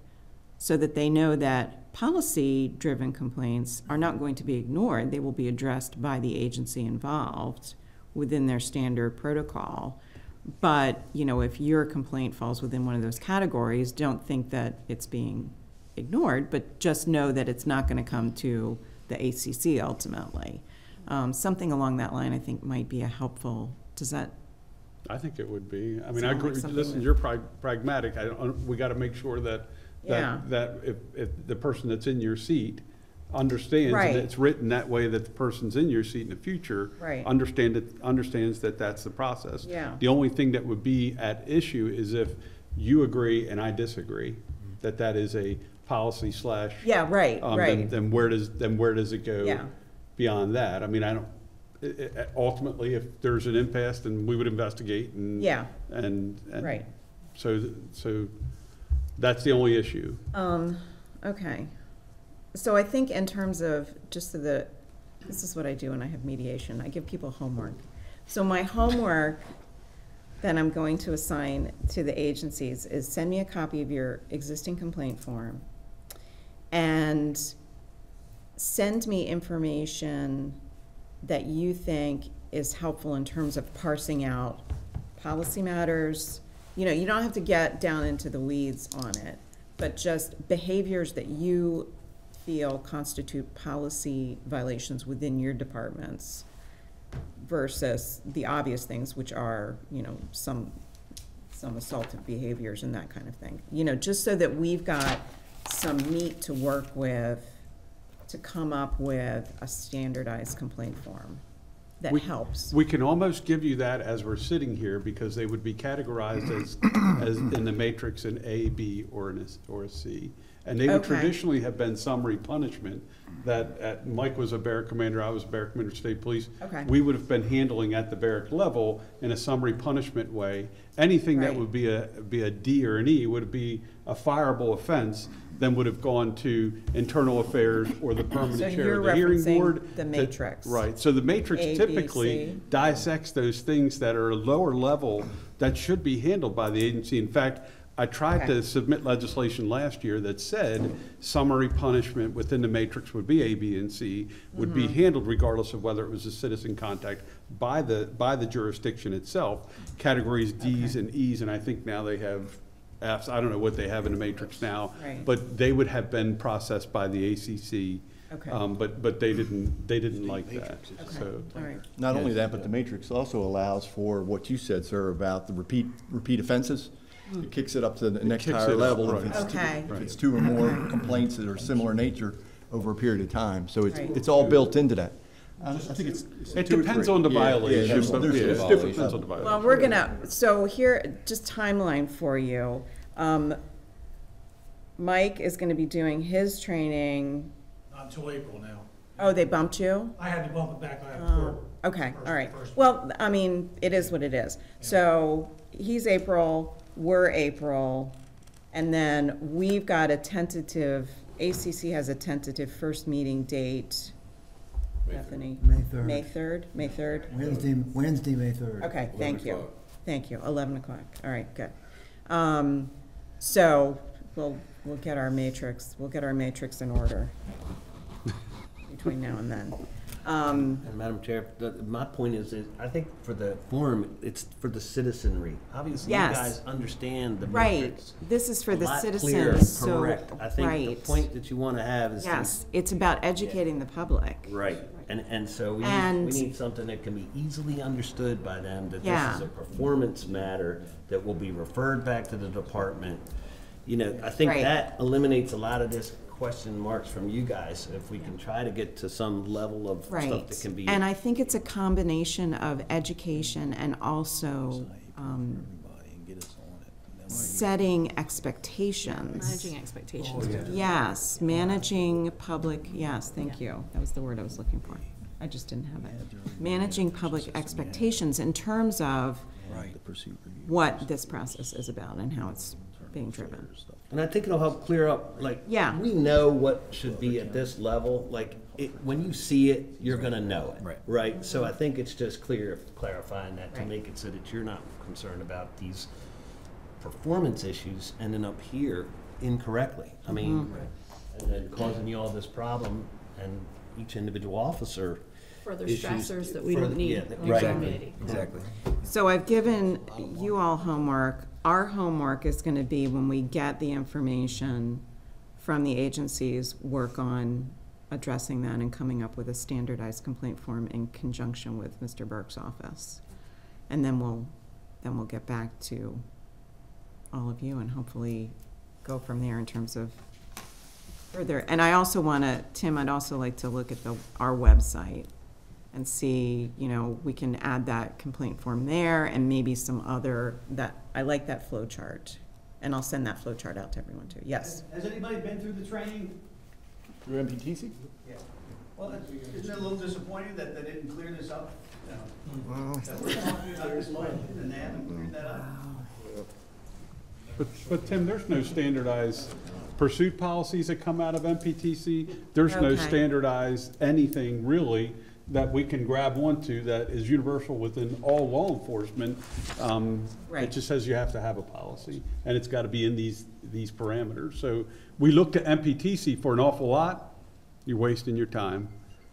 so that they know that policy-driven complaints are not going to be ignored. They will be addressed by the agency involved within their standard protocol. But, you know, if your complaint falls within one of those categories, don't think that it's being ignored, but just know that it's not going to come to the A C C ultimately. Um, something along that line I think might be a helpful, does that? I think it would be. I mean, I agree, like listen, with, you're pra pragmatic. I don't, we got to make sure that, that, yeah. that if, if the person that's in your seat understands right. that it's written that way, that the person's in your seat in the future right. understand it, understands that that's the process. Yeah. The only thing that would be at issue is if you agree and I disagree, mm-hmm. that that is a policy slash. Yeah, right, um, right. Then, then where does then where does it go yeah. beyond that? I mean, I don't. It, it, ultimately, if there's an impasse, then we would investigate and yeah, and, and right. So so that's the only issue. Um. Okay. So I think in terms of just the, this is what I do when I have mediation. I give people homework. So my homework that I'm going to assign to the agencies is send me a copy of your existing complaint form and send me information that you think is helpful in terms of parsing out policy matters. You know, you don't have to get down into the weeds on it, but just behaviors that you feel constitute policy violations within your departments versus the obvious things, which are, you know, some some assaultive behaviors and that kind of thing. You know, just so that we've got some meat to work with to come up with a standardized complaint form that we, helps. We can almost give you that as we're sitting here because they would be categorized as, as in the matrix an A, B, or, an, or a C. And they would okay. traditionally have been summary punishment that at, Mike was a barrack commander, I was a barrack commander of state police. Okay. We would have been handling at the barrack level in a summary punishment way. Anything right. that would be a be a D or an E would be a fireable offense, then would have gone to internal affairs or the permanent so chair of the hearing board. The matrix. That, right. So the matrix A, typically B, dissects those things that are lower level that should be handled by the agency. In fact, I tried okay. to submit legislation last year that said summary punishment within the matrix would be A, B, and C, would mm-hmm. be handled regardless of whether it was a citizen contact by the by the jurisdiction itself, categories D's okay. and E's, and I think now they have F's. I don't know what they have in the matrix now, right. but they would have been processed by the A C C. Okay. Um, but but they didn't they didn't like that. Okay. So right. not only that, but the matrix also allows for what you said, sir, about the repeat repeat offenses. It kicks it up to the it next higher level right. if, it's okay. two, if it's two or more complaints that are similar nature over a period of time. So it's, right. it's all built into that. Uh, I think it's, it's it depends on the violation. Well, we're going to, so here, just timeline for you. Um, Mike is going to be doing his training. Not until April now. Oh, they bumped you? I had to bump it back. I had to um, okay, first, all right. First. Well, I mean, it is what it is. Yeah. So he's April. We're April, and then we've got a tentative, A C C has a tentative first meeting date Bethany? May third. May third, May third? Wednesday, Wednesday, May third. Okay, thank you. Thank you, eleven o'clock. All right, good. Um, so we'll, we'll get our matrix, we'll get our matrix in order between now and then. Um, and Madam Chair, the, my point is, is, I think for the forum, it's for the citizenry. Obviously, yes, you guys understand the right. Matrix. This is for a the citizens. So correct. I think right. the point that you want to have is yes, to, it's about educating yeah. the public. Right, and and so we and, need, we need something that can be easily understood by them. That yeah. this is a performance matter that will be referred back to the department. You know, I think right. that eliminates a lot of this. Question marks from you guys if we can try to get to some level of right. stuff that can be. And I think it's a combination of education and also um, setting expectations. Managing expectations. Oh, yeah. Yes, managing public, yes, thank yeah. you. That was the word I was looking for. I just didn't have it. Managing public expectations in terms of right. what this process is about and how it's being driven. And I think it'll help clear up, like, yeah. we know what should be at this level. Like, it, when you see it, you're going to know it, right? right? So I think it's just clear, clarifying that to right. make it so that you're not concerned about these performance issues ending up here incorrectly. I mean, mm-hmm. right. and then causing you all this problem, and each individual officer. Further stressors that we further, don't need. Yeah, that, right. Exactly. exactly. So I've given you all homework. Our homework is going to be when we get the information from the agencies, work on addressing that and coming up with a standardized complaint form in conjunction with Mister Burke's office. And then we'll, then we'll get back to all of you and hopefully go from there in terms of further. And I also want to, Tim, I'd also like to look at the, our website and see, you know, we can add that complaint form there and maybe some other, that, I like that flow chart. And I'll send that flow chart out to everyone too. Yes? Has, has anybody been through the training? Through M P T C? Yeah. Well, that's, isn't it a little disappointing that they didn't clear this up? No. Wow. That we're talking about this morning and they haven't cleared that up. Wow. But, but Tim, there's no standardized pursuit policies that come out of M P T C. There's okay. no standardized anything really that we can grab onto that is universal within all law enforcement. Um, right. It just says you have to have a policy, and it's got to be in these these parameters. So we look to M P T C for an awful lot. You're wasting your time.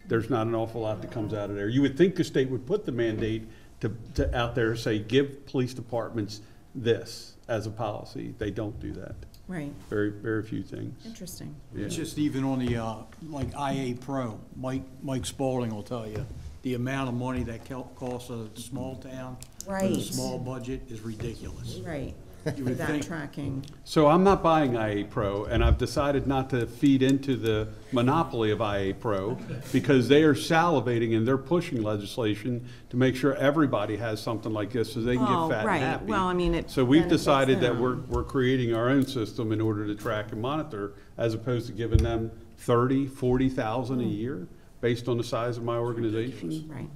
There's not an awful lot that comes out of there. You would think the state would put the mandate to, to out there, say, give police departments this as a policy. They don't do that. Right. Very, very few things. Interesting. Yeah. It's just even on the, uh, like, I A Pro, Mike Mike Spaulding will tell you, the amount of money that costs a small town right. with a small budget is ridiculous. Right. You would think. Tracking. So I'm not buying I A Pro, and I've decided not to feed into the monopoly of I A Pro because they are salivating and they're pushing legislation to make sure everybody has something like this so they can oh, get fat right. and happy. Well, I mean, it so we've decided that we're, we're creating our own system in order to track and monitor as opposed to giving them thirty, forty thousand mm. a year based on the size of my organization. Right.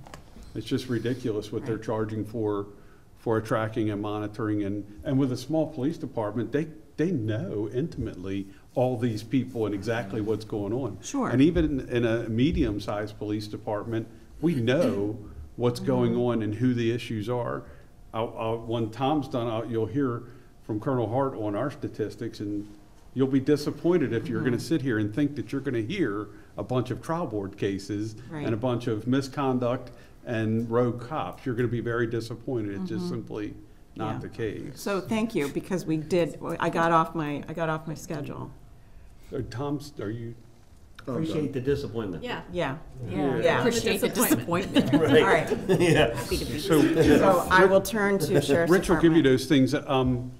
It's just ridiculous what right. they're charging for for tracking and monitoring, and, and with a small police department, they, they know intimately all these people and exactly what's going on. Sure. And even in, in a medium-sized police department, we know what's going on and who the issues are. I'll, I'll, when Tom's done, I'll, you'll hear from Colonel Hart on our statistics, and you'll be disappointed if you're mm-hmm. gonna sit here and think that you're gonna hear a bunch of trial board cases right. and a bunch of misconduct and rogue cops. You're going to be very disappointed. It's mm-hmm. just simply not yeah. the case. So thank you, because we did. I got off my. I got off my schedule. So Tom's. Are you? Appreciate the disappointment. Yeah. Yeah. Yeah. yeah. yeah. Appreciate the disappointment. The disappointment. right. All right. Yeah. Happy to be so, yeah. so I will turn to Sheriff's Rich will department. Give you those things. Um,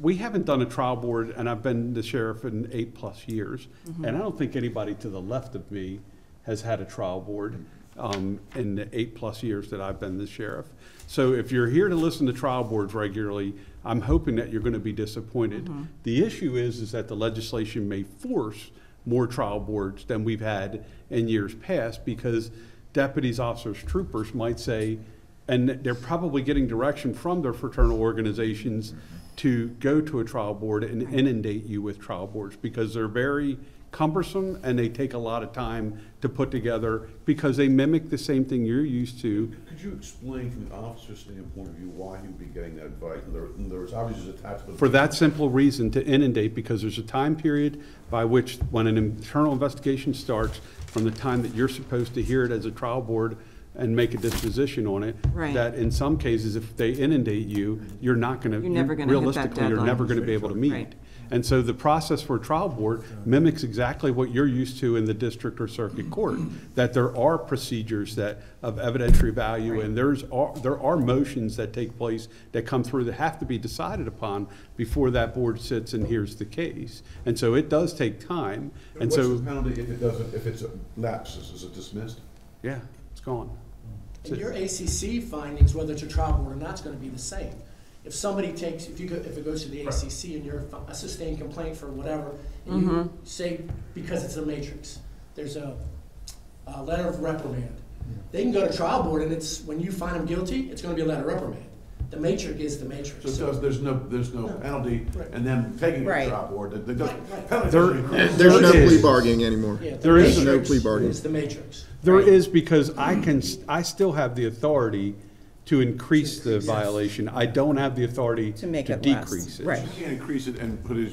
we haven't done a trial board, and I've been the sheriff in eight plus years, mm-hmm. and I don't think anybody to the left of me has had a trial board. Mm-hmm. Um, in the eight plus years that I've been the sheriff. So if you're here to listen to trial boards regularly, I'm hoping that you're going to be disappointed. Mm-hmm. The issue is, is that the legislation may force more trial boards than we've had in years past, because deputies, officers, troopers might say, and they're probably getting direction from their fraternal organizations to go to a trial board and inundate you with trial boards, because they're very cumbersome and they take a lot of time to put together because they mimic the same thing you're used to. Could you explain from the officer's standpoint of view why he would be getting that advice? There, there was obviously a tax. For that simple reason, to inundate, because there's a time period by which when an internal investigation starts from the time that you're supposed to hear it as a trial board and make a disposition on it, right. That in some cases if they inundate you, you're not going to, realistically, you're never going to be able to meet. Right. And so the process for a trial board mimics exactly what you're used to in the district or circuit court, that there are procedures that of evidentiary value, right. And there's are, there are motions that take place that come through that have to be decided upon before that board sits and hears the case. And so it does take time. And, and what's so the penalty if it doesn't, if it's lapses, is it dismissed? Yeah, it's gone. And your A C C findings, whether it's a trial board or not, is going to be the same. If somebody takes, if you go, if it goes to the right. A C C and you're a sustained complaint for whatever, and mm -hmm. you say because it's a matrix, there's a, a letter of reprimand. Yeah. They can go to trial board, and it's when you find them guilty, it's going to be a letter of reprimand. The matrix is the matrix. So, so there's no there's no, no. penalty, right. And then taking it right. to trial board. The, the, right. Right. There, there's no plea bargaining anymore. Yeah, the there is no plea bargaining. It's the matrix. There right. is because I can I still have the authority to increase the yes. violation. I don't have the authority to, make to it decrease less. It. Right. You can't increase it and put it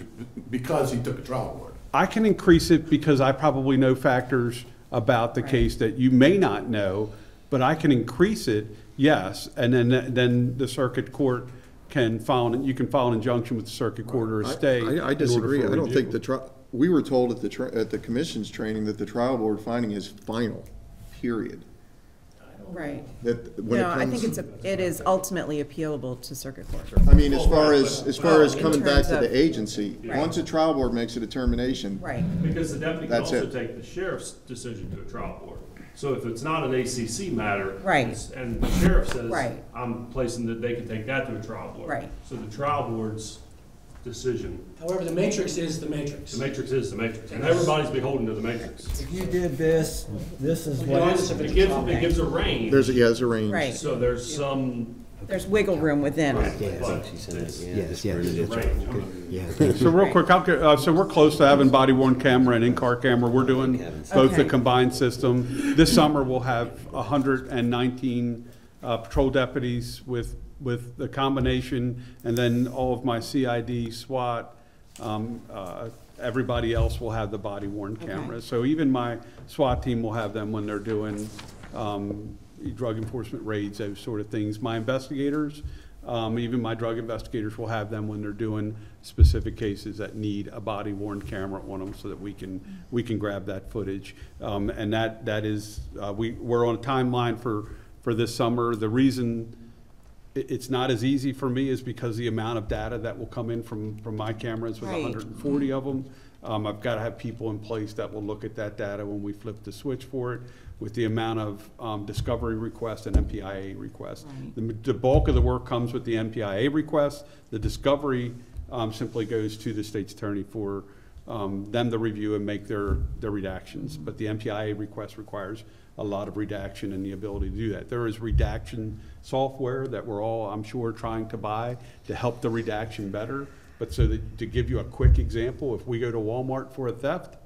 because he took a trial board. I can increase it because I probably know factors about the right. case that you may not know, but I can increase it, yes, and then then the circuit court can file an, you can file an injunction with the circuit court or a stay. I, I, I disagree. I don't review. think the trial, we were told at the, tra at the commission's training that the trial board finding is final, period. Right. That when no, it comes, I think it's a, it is ultimately appealable to circuit court. I mean, as far as as far as coming back to the agency, right. once a trial board makes a determination, right? Because the deputy can also it. take the sheriff's decision to a trial board. So if it's not an A C C matter, right. and the sheriff says, right. I'm placing that, they can take that to a trial board, right? So the trial board's decision. However, the matrix is the matrix. The matrix is the matrix, and everybody's beholden to the matrix. If you did this, this is what it, it, it gives. It gives a range. There's a, yeah, there's a range. Right. So there's yeah. some. There's wiggle room within right. it. But yes, yes, yes. yes, yes range. Right. Yeah. So real quick, I'll, uh, so we're close to having body-worn camera and in-car camera. We're doing both okay. the combined system. This summer we'll have one hundred nineteen uh, patrol deputies with. with the combination, and then all of my C I D, SWAT, um, uh, everybody else will have the body-worn cameras. Okay. So even my SWAT team will have them when they're doing um, drug enforcement raids, those sort of things. My investigators, um, even my drug investigators will have them when they're doing specific cases that need a body-worn camera on them so that we can, we can grab that footage. Um, and that, that is, uh, we, we're on a timeline for, for this summer. The reason it's not as easy for me is because the amount of data that will come in from, from my cameras with right. one hundred forty of them. Um, I've got to have people in place that will look at that data when we flip the switch for it, with the amount of um, discovery requests and M P I A requests. Right. The, the bulk of the work comes with the M P I A requests. The discovery um, simply goes to the state's attorney for um, them to review and make their, their redactions. But the M P I A request requires a lot of redaction and the ability to do that. There is redaction software that we're all, I'm sure, trying to buy to help the redaction better. But so that, to give you a quick example, if we go to Walmart for a theft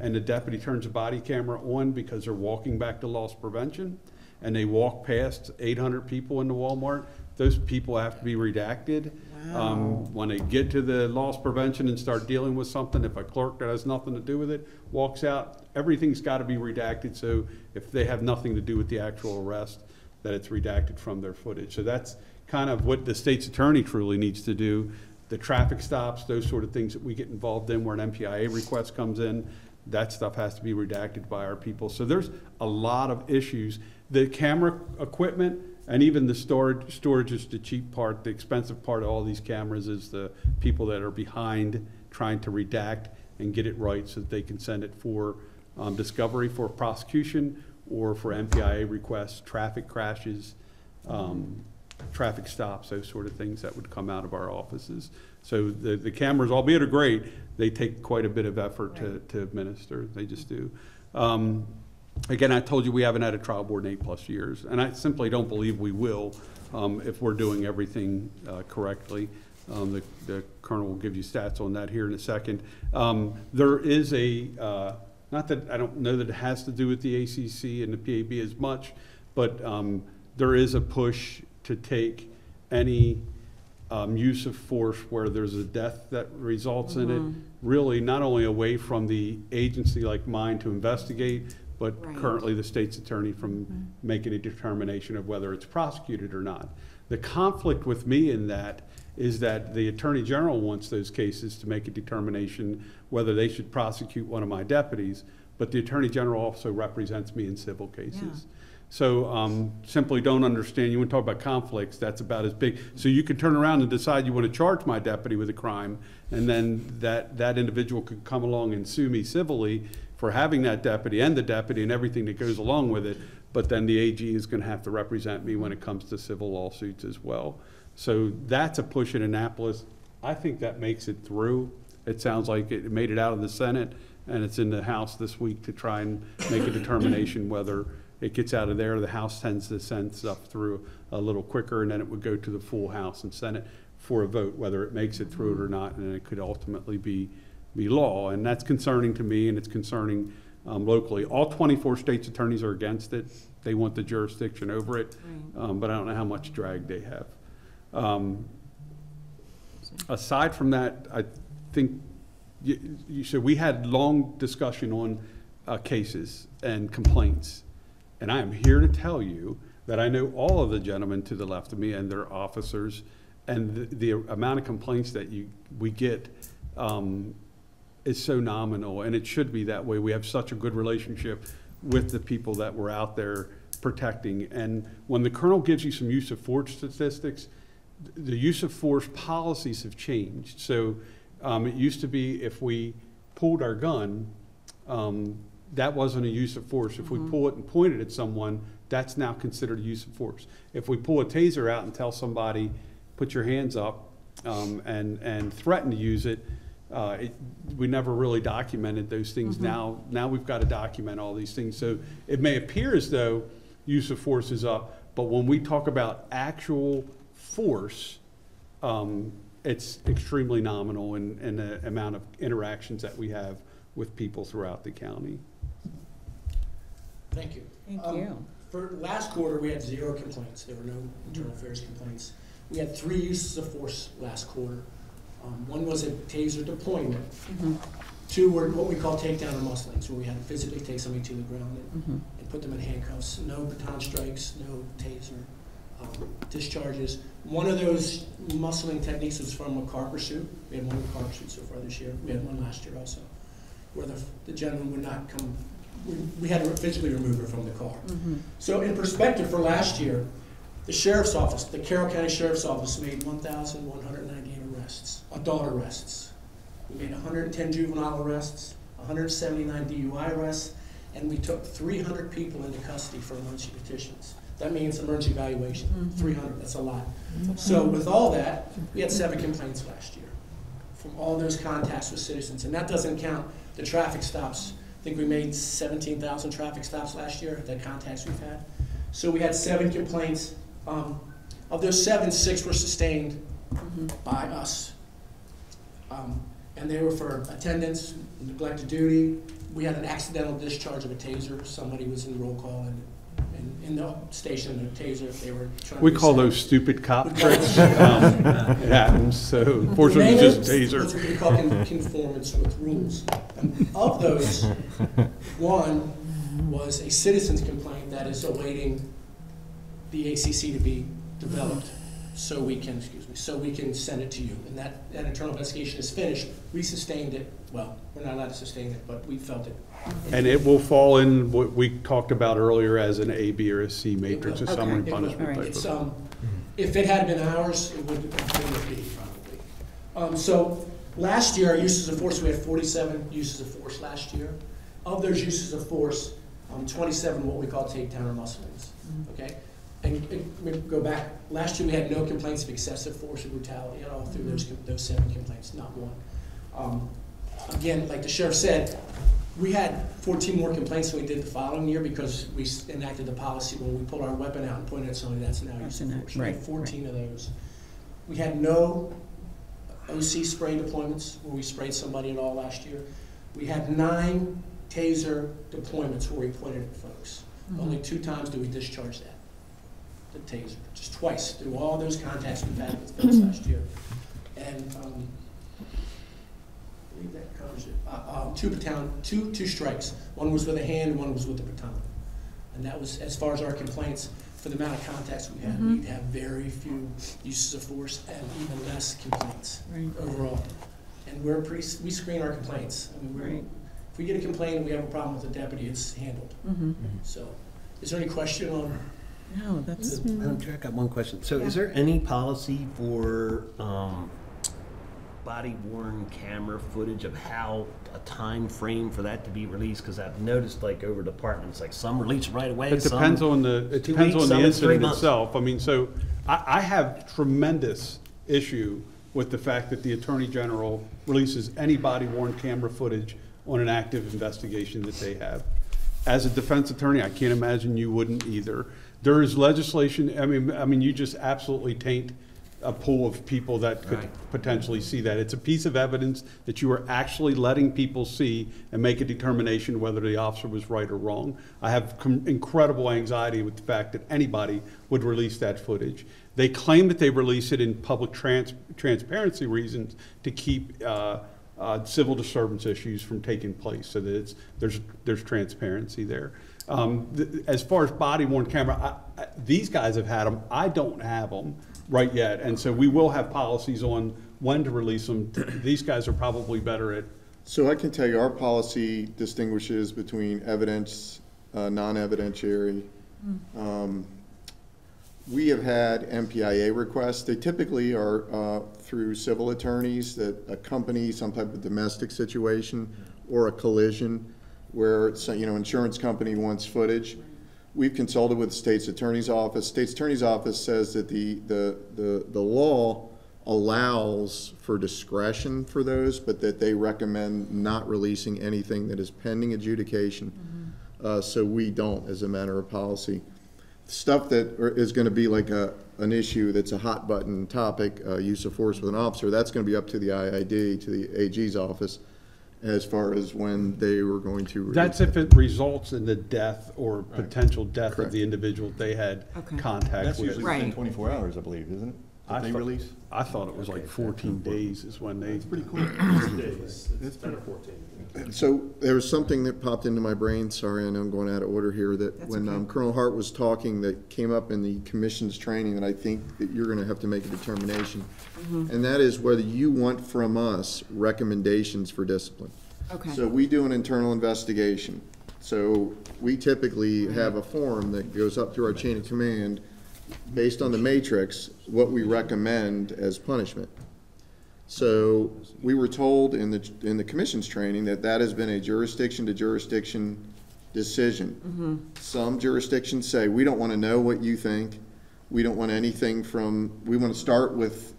and the deputy turns a body camera on because they're walking back to loss prevention and they walk past eight hundred people in the Walmart, those people have to be redacted. Wow. Um, when they get to the loss prevention and start dealing with something, if a clerk that has nothing to do with it walks out, everything's got to be redacted. So if they have nothing to do with the actual arrest, that it's redacted from their footage. So that's kind of what the state's attorney truly needs to do. The traffic stops, those sort of things that we get involved in where an M P I A request comes in, that stuff has to be redacted by our people. So there's a lot of issues. The camera equipment, and even the storage, storage is the cheap part. The expensive part of all these cameras is the people that are behind trying to redact and get it right so that they can send it for um, discovery, for prosecution, or for M P I A requests, traffic crashes, um, traffic stops, those sort of things that would come out of our offices. So the, the cameras, albeit are great, they take quite a bit of effort to, to administer. They just do. Um, Again, I told you we haven't had a trial board in eight plus years, and I simply don't believe we will um, if we're doing everything uh, correctly. Um, the, the colonel will give you stats on that here in a second. Um, there is a, uh, not that I don't know that it has to do with the A C C and the P A B as much, but um, there is a push to take any um, use of force where there's a death that results mm-hmm. in it, really not only away from the agency like mine to investigate, but right. currently the state's attorney from mm-hmm. making a determination of whether it's prosecuted or not. The conflict with me in that is that the Attorney General wants those cases to make a determination whether they should prosecute one of my deputies, but the Attorney General also represents me in civil cases. Yeah. So um, simply don't understand, you want to talk about conflicts, that's about as big. So you could turn around and decide you want to charge my deputy with a crime, and then that, that individual could come along and sue me civilly for having that deputy and the deputy and everything that goes along with it, but then the A G is going to have to represent me when it comes to civil lawsuits as well. So that's a push in Annapolis. I think that makes it through. It sounds like it made it out of the Senate, and it's in the House this week to try and make a determination whether it gets out of there. The House tends to send stuff through a little quicker, and then it would go to the full House and Senate for a vote, whether it makes it through it or not, and it could ultimately be, be law. And that's concerning to me, and it's concerning um, locally. All twenty-four states' attorneys are against it. They want the jurisdiction over it, right. um, but I don't know how much drag they have. Um, aside from that, I think you, you said we had long discussion on uh, cases and complaints. And I am here to tell you that I know all of the gentlemen to the left of me and their officers, and the, the amount of complaints that you, we get um, is so nominal, and it should be that way. We have such a good relationship with the people that were out there protecting. And when the colonel gives you some use of force statistics, the use of force policies have changed. So um, it used to be if we pulled our gun, um, that wasn't a use of force. If mm-hmm. we pull it and point it at someone, that's now considered a use of force. If we pull a taser out and tell somebody, put your hands up um, and, and threaten to use it, uh, it, we never really documented those things. Mm-hmm. Now, now we've got to document all these things. So it may appear as though use of force is up, but when we talk about actual force, um, it's extremely nominal in, in the amount of interactions that we have with people throughout the county. Thank you. Thank um, you. For last quarter, we had zero complaints. There were no internal affairs complaints. We had three uses of force last quarter. Um, one was a taser deployment. Mm-hmm. Two were what we call takedown or musclings, where we had to physically take somebody to the ground and, mm-hmm. and put them in handcuffs. No baton strikes, no taser um, discharges. One of those muscling techniques was from a car pursuit. We had one car pursuit so far this year. We had one last year also, where the, the gentleman would not come. We, we had to physically remove her from the car. Mm-hmm. So in perspective for last year, the sheriff's office, the Carroll County Sheriff's Office made one thousand one hundred ninety-eight arrests, adult arrests. We made one hundred ten juvenile arrests, one hundred seventy-nine D U I arrests, and we took three hundred people into custody for emergency petitions. That means emergency evaluation, mm-hmm. three hundred, that's a lot. Mm-hmm. So with all that, we had seven complaints last year from all those contacts with citizens, and that doesn't count the traffic stops. I think we made seventeen thousand traffic stops last year, the contacts we've had. So we had seven complaints. Um, of those seven, six were sustained mm-hmm. by us. Um, and they were for attendance, neglected duty. We had an accidental discharge of a taser. Somebody was in the roll call and, and in the station and a taser if they were trying we to- We call those stupid cop tricks. um, it happens, so fortunately it's just taser. That's what we call conformance with rules. And of those, one was a citizen's complaint that is awaiting the A C C to be developed, so we can excuse me, so we can send it to you. And that, that internal investigation is finished. We sustained it. Well, we're not allowed to sustain it, but we felt it. And it will fall in what we talked about earlier as an A, B, or a C matrix, or okay. summary it punishment right. type it's, of um, If it had been ours, it would have been a B, probably. Um, so last year, our uses of force, we had forty-seven uses of force last year. Of those uses of force, um, twenty-seven what we call takedown or musclings, okay? And, and we go back, last year we had no complaints of excessive force or brutality at all through those, those seven complaints, not one. Um, again, like the sheriff said, we had fourteen more complaints than we did the following year because we enacted the policy when we pull our weapon out and point it at somebody, that's now use of force. Right, we had fourteen right. of those. We had no O C spray deployments, where we sprayed somebody and all last year. We had nine taser deployments where we pointed at folks. Mm-hmm. Only two times did we discharge that, the taser, just twice through all those contacts we've had with folks last year. And um, I believe that covers it. Uh, uh, two baton, two two strikes. One was with a hand, one was with a baton. And that was, as far as our complaints, for the amount of contacts we had, mm-hmm. we'd have very few uses of force and even less complaints right. overall. And we're pre we screen our complaints. I mean, we're, right. If we get a complaint and we have a problem with the deputy, it's handled. Mm-hmm. So, is there any question on? No, that's. Madam Chair, I got one question. So, yeah. Is there any policy for um, body-worn camera footage of how a time frame for that to be released? Because I've noticed, like over departments, like some release right away. It some depends on the it depends weeks, on the incident itself. I mean, so I, I have tremendous issue with the fact that the Attorney General releases any body-worn camera footage on an active investigation that they have. As a defense attorney, I can't imagine you wouldn't either. There is legislation, I mean, I mean, you just absolutely taint a pool of people that could right. potentially see that. It's a piece of evidence that you are actually letting people see and make a determination whether the officer was right or wrong. I have com incredible anxiety with the fact that anybody would release that footage. They claim that they release it in public trans transparency reasons to keep uh, uh, civil disturbance issues from taking place, so that it's, there's, there's transparency there. Um, th as far as body-worn camera, I, I, these guys have had them. I don't have them right yet, and so we will have policies on when to release them. These guys are probably better at. So I can tell you our policy distinguishes between evidence, uh, non-evidentiary. Mm. Um, we have had M P I A requests. They typically are uh, through civil attorneys that accompany some type of domestic situation or a collision where it's, you know, insurance company wants footage. We've consulted with the state's attorney's office. State's attorney's office says that the, the, the, the law allows for discretion for those, but that they recommend not releasing anything that is pending adjudication. Mm-hmm. uh, so we don't, as a matter of policy. Stuff that are, is going to be like a, an issue that's a hot button topic, uh, use of force with an officer, that's going to be up to the I I D, to the A G's office, as far as when they were going to. That's if it results in the death or right. potential death Correct. Of the individual they had okay. contact That's with. That's usually right. within twenty-four hours, I believe, isn't it? I they thought, release? I thought it was okay. like fourteen days is when they. It's pretty cool. days. It's better fourteen. So there was something that popped into my brain. Sorry, I know I'm going out of order here. That That's when okay. um, Colonel Hart was talking, that came up in the commission's training, and I think that you're going to have to make a determination, mm-hmm. and that is whether you want from us recommendations for discipline. Okay. So we do an internal investigation. So we typically mm-hmm. have a forum that goes up through our chain of command. Based on the matrix, what we recommend as punishment. So we were told in the in the commission's training that that has been a jurisdiction to jurisdiction decision. Mm-hmm. Some jurisdictions say we don't want to know what you think. We don't want anything from. We want to start with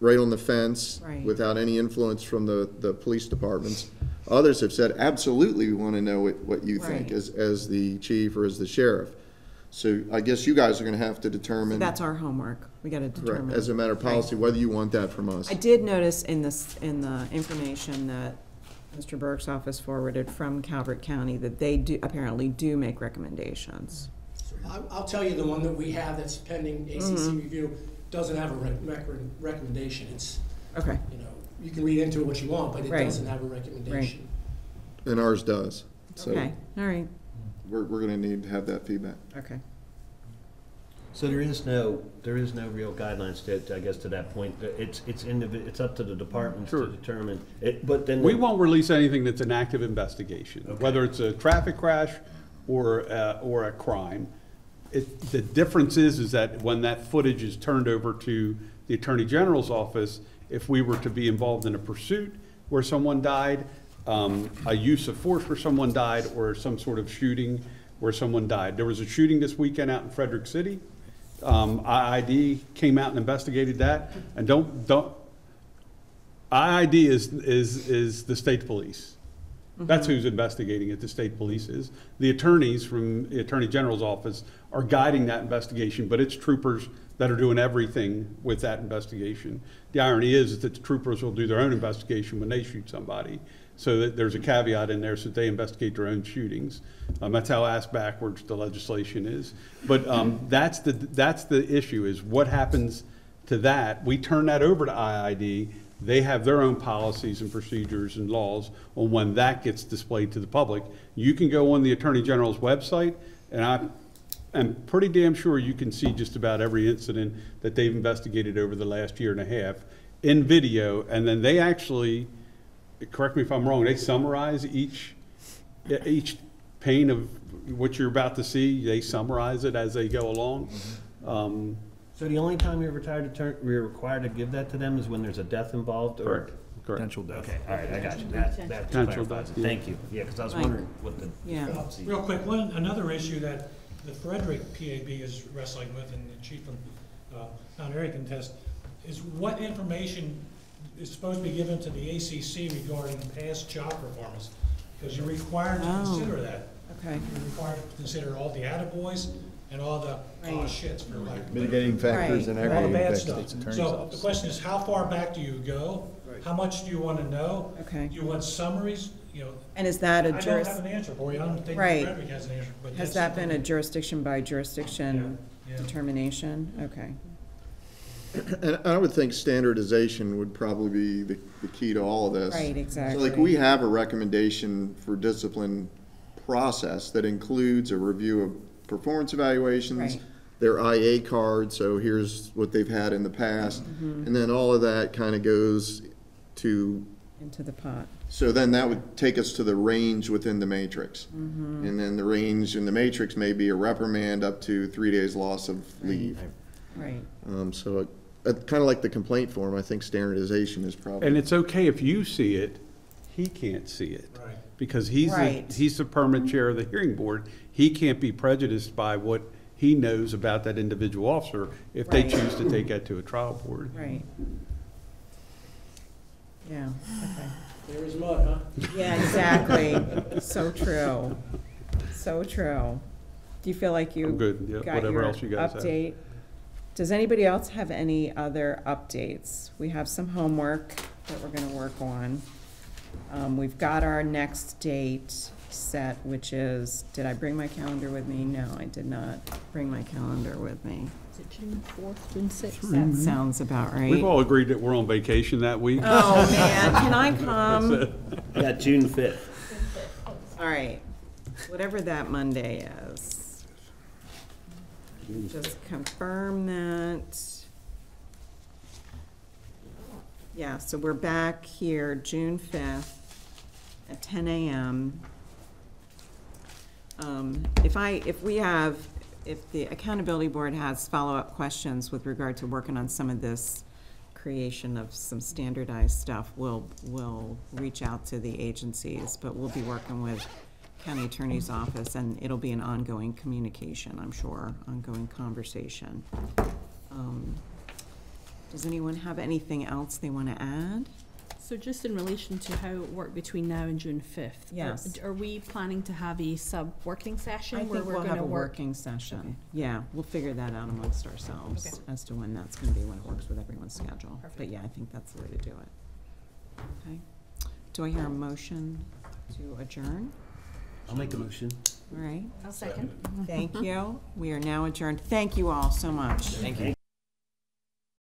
right on the fence right. without any influence from the the police departments. Others have said absolutely we want to know what, what you right. think as as the chief or as the sheriff. So I guess you guys are going to have to determine. So that's our homework. We got to determine right. as a matter of policy right. whether you want that from us. I did notice in this in the information that Mister Burke's office forwarded from Calvert County that they do apparently do make recommendations. I'll, I'll tell you the one that we have that's pending A C C mm-hmm. review doesn't have a rec recommendation. It's okay. You know, you can read into it what you want, but it right. doesn't have a recommendation. Right. And ours does. So. Okay. All right. We're, we're going to need to have that feedback. Okay. So there is no there is no real guidelines to, to I guess to that point. It's it's indivi it's up to the departments sure. to determine. It, but then we won't release anything that's an active investigation, okay. whether it's a traffic crash or uh, or a crime. It, the difference is is that when that footage is turned over to the Attorney General's office, if we were to be involved in a pursuit where someone died. Um, a use of force where someone died or some sort of shooting where someone died. There was a shooting this weekend out in Frederick City. Um, I I D came out and investigated that. And don't, don't, I I D is, is, is the state police. Mm-hmm. That's who's investigating it, the state police is. The attorneys from the Attorney General's office are guiding that investigation, but it's troopers that are doing everything with that investigation. The irony is that the troopers will do their own investigation when they shoot somebody, so that there's a caveat in there so that they investigate their own shootings. Um, that's how ass backwards the legislation is. But um, that's the that's the issue, is what happens to that. We turn that over to I I D. They have their own policies and procedures and laws on when that gets displayed to the public. You can go on the Attorney General's website, and I am pretty damn sure you can see just about every incident that they've investigated over the last year and a half in video. And then they actually, correct me if I'm wrong, they summarize each each pane of what you're about to see. They summarize it as they go along. Mm-hmm. um, So the only time you're retired to turn, you're required to give that to them is when there's a death involved, or correct. Correct. Potential death. Okay, all right, I got you. That, that potential death. Yeah. Thank you. Yeah, because I was wondering what the yeah. Real quick, one another issue that the Frederick P A B is wrestling with, and the chief from uh, Mount Airy can test, is what information is supposed to be given to the A C C regarding past job performance, because you're required to oh. consider that. Okay. You're required to consider all the attaboys and all the right. oh, shits for like mitigating factors right. and all the bad stuff. So the question is, how far back do you go? Right. How much do you want to know? Okay. Do you want summaries? You know. And is that a I don't have an answer for you. I don't think right. Frederick has an answer. But has that been a jurisdiction by jurisdiction yeah. Yeah. determination? Okay. And I would think standardization would probably be the, the key to all of this. Right. Exactly. So like we have a recommendation for discipline process that includes a review of performance evaluations, right. their I A card, so here's what they've had in the past, mm-hmm. and then all of that kind of goes to... into the pot. So then that would take us to the range within the matrix, mm-hmm. and then the range in the matrix may be a reprimand up to three days loss of right. leave. Right. Um, so it, it, kind of like the complaint form, I think standardization is probably... And it's okay if you see it, he can't see it. Right. Because he's right. the, he's the permanent chair of the hearing board. He can't be prejudiced by what he knows about that individual officer if right. they choose to take that to a trial board. Right. Yeah. Okay. There is mud, huh? Yeah, exactly. So true. So true. Do you feel like you I'm good. Yep. got Whatever your else you guys update? Have. Does anybody else have any other updates? We have some homework that we're going to work on. Um, we've got our next date set, which is, did I bring my calendar with me? No, I did not bring my calendar with me. Is it June fourth, June sixth? That mm-hmm. sounds about right. We've all agreed that we're on vacation that week. Oh, man, can I come? Yeah, June fifth. All right, whatever that Monday is. Just confirm that. Yeah, so we're back here June fifth at ten A M Um, if I, if we have, if the Accountability Board has follow-up questions with regard to working on some of this creation of some standardized stuff, we'll, we'll reach out to the agencies, but we'll be working with County Attorney's Office, and it'll be an ongoing communication, I'm sure, ongoing conversation. Um, Does anyone have anything else they want to add? So just in relation to how it worked between now and June fifth, yes. are, are we planning to have a sub-working session? I where think we're we'll have a work? working session. Okay. Yeah, we'll figure that out amongst ourselves okay. as to when that's going to be, when it works with everyone's schedule. Perfect. But yeah, I think that's the way to do it. Okay. Do I hear a motion to adjourn? I'll make a motion. All right. I'll second. Thank you. We are now adjourned. Thank you all so much. Thank you.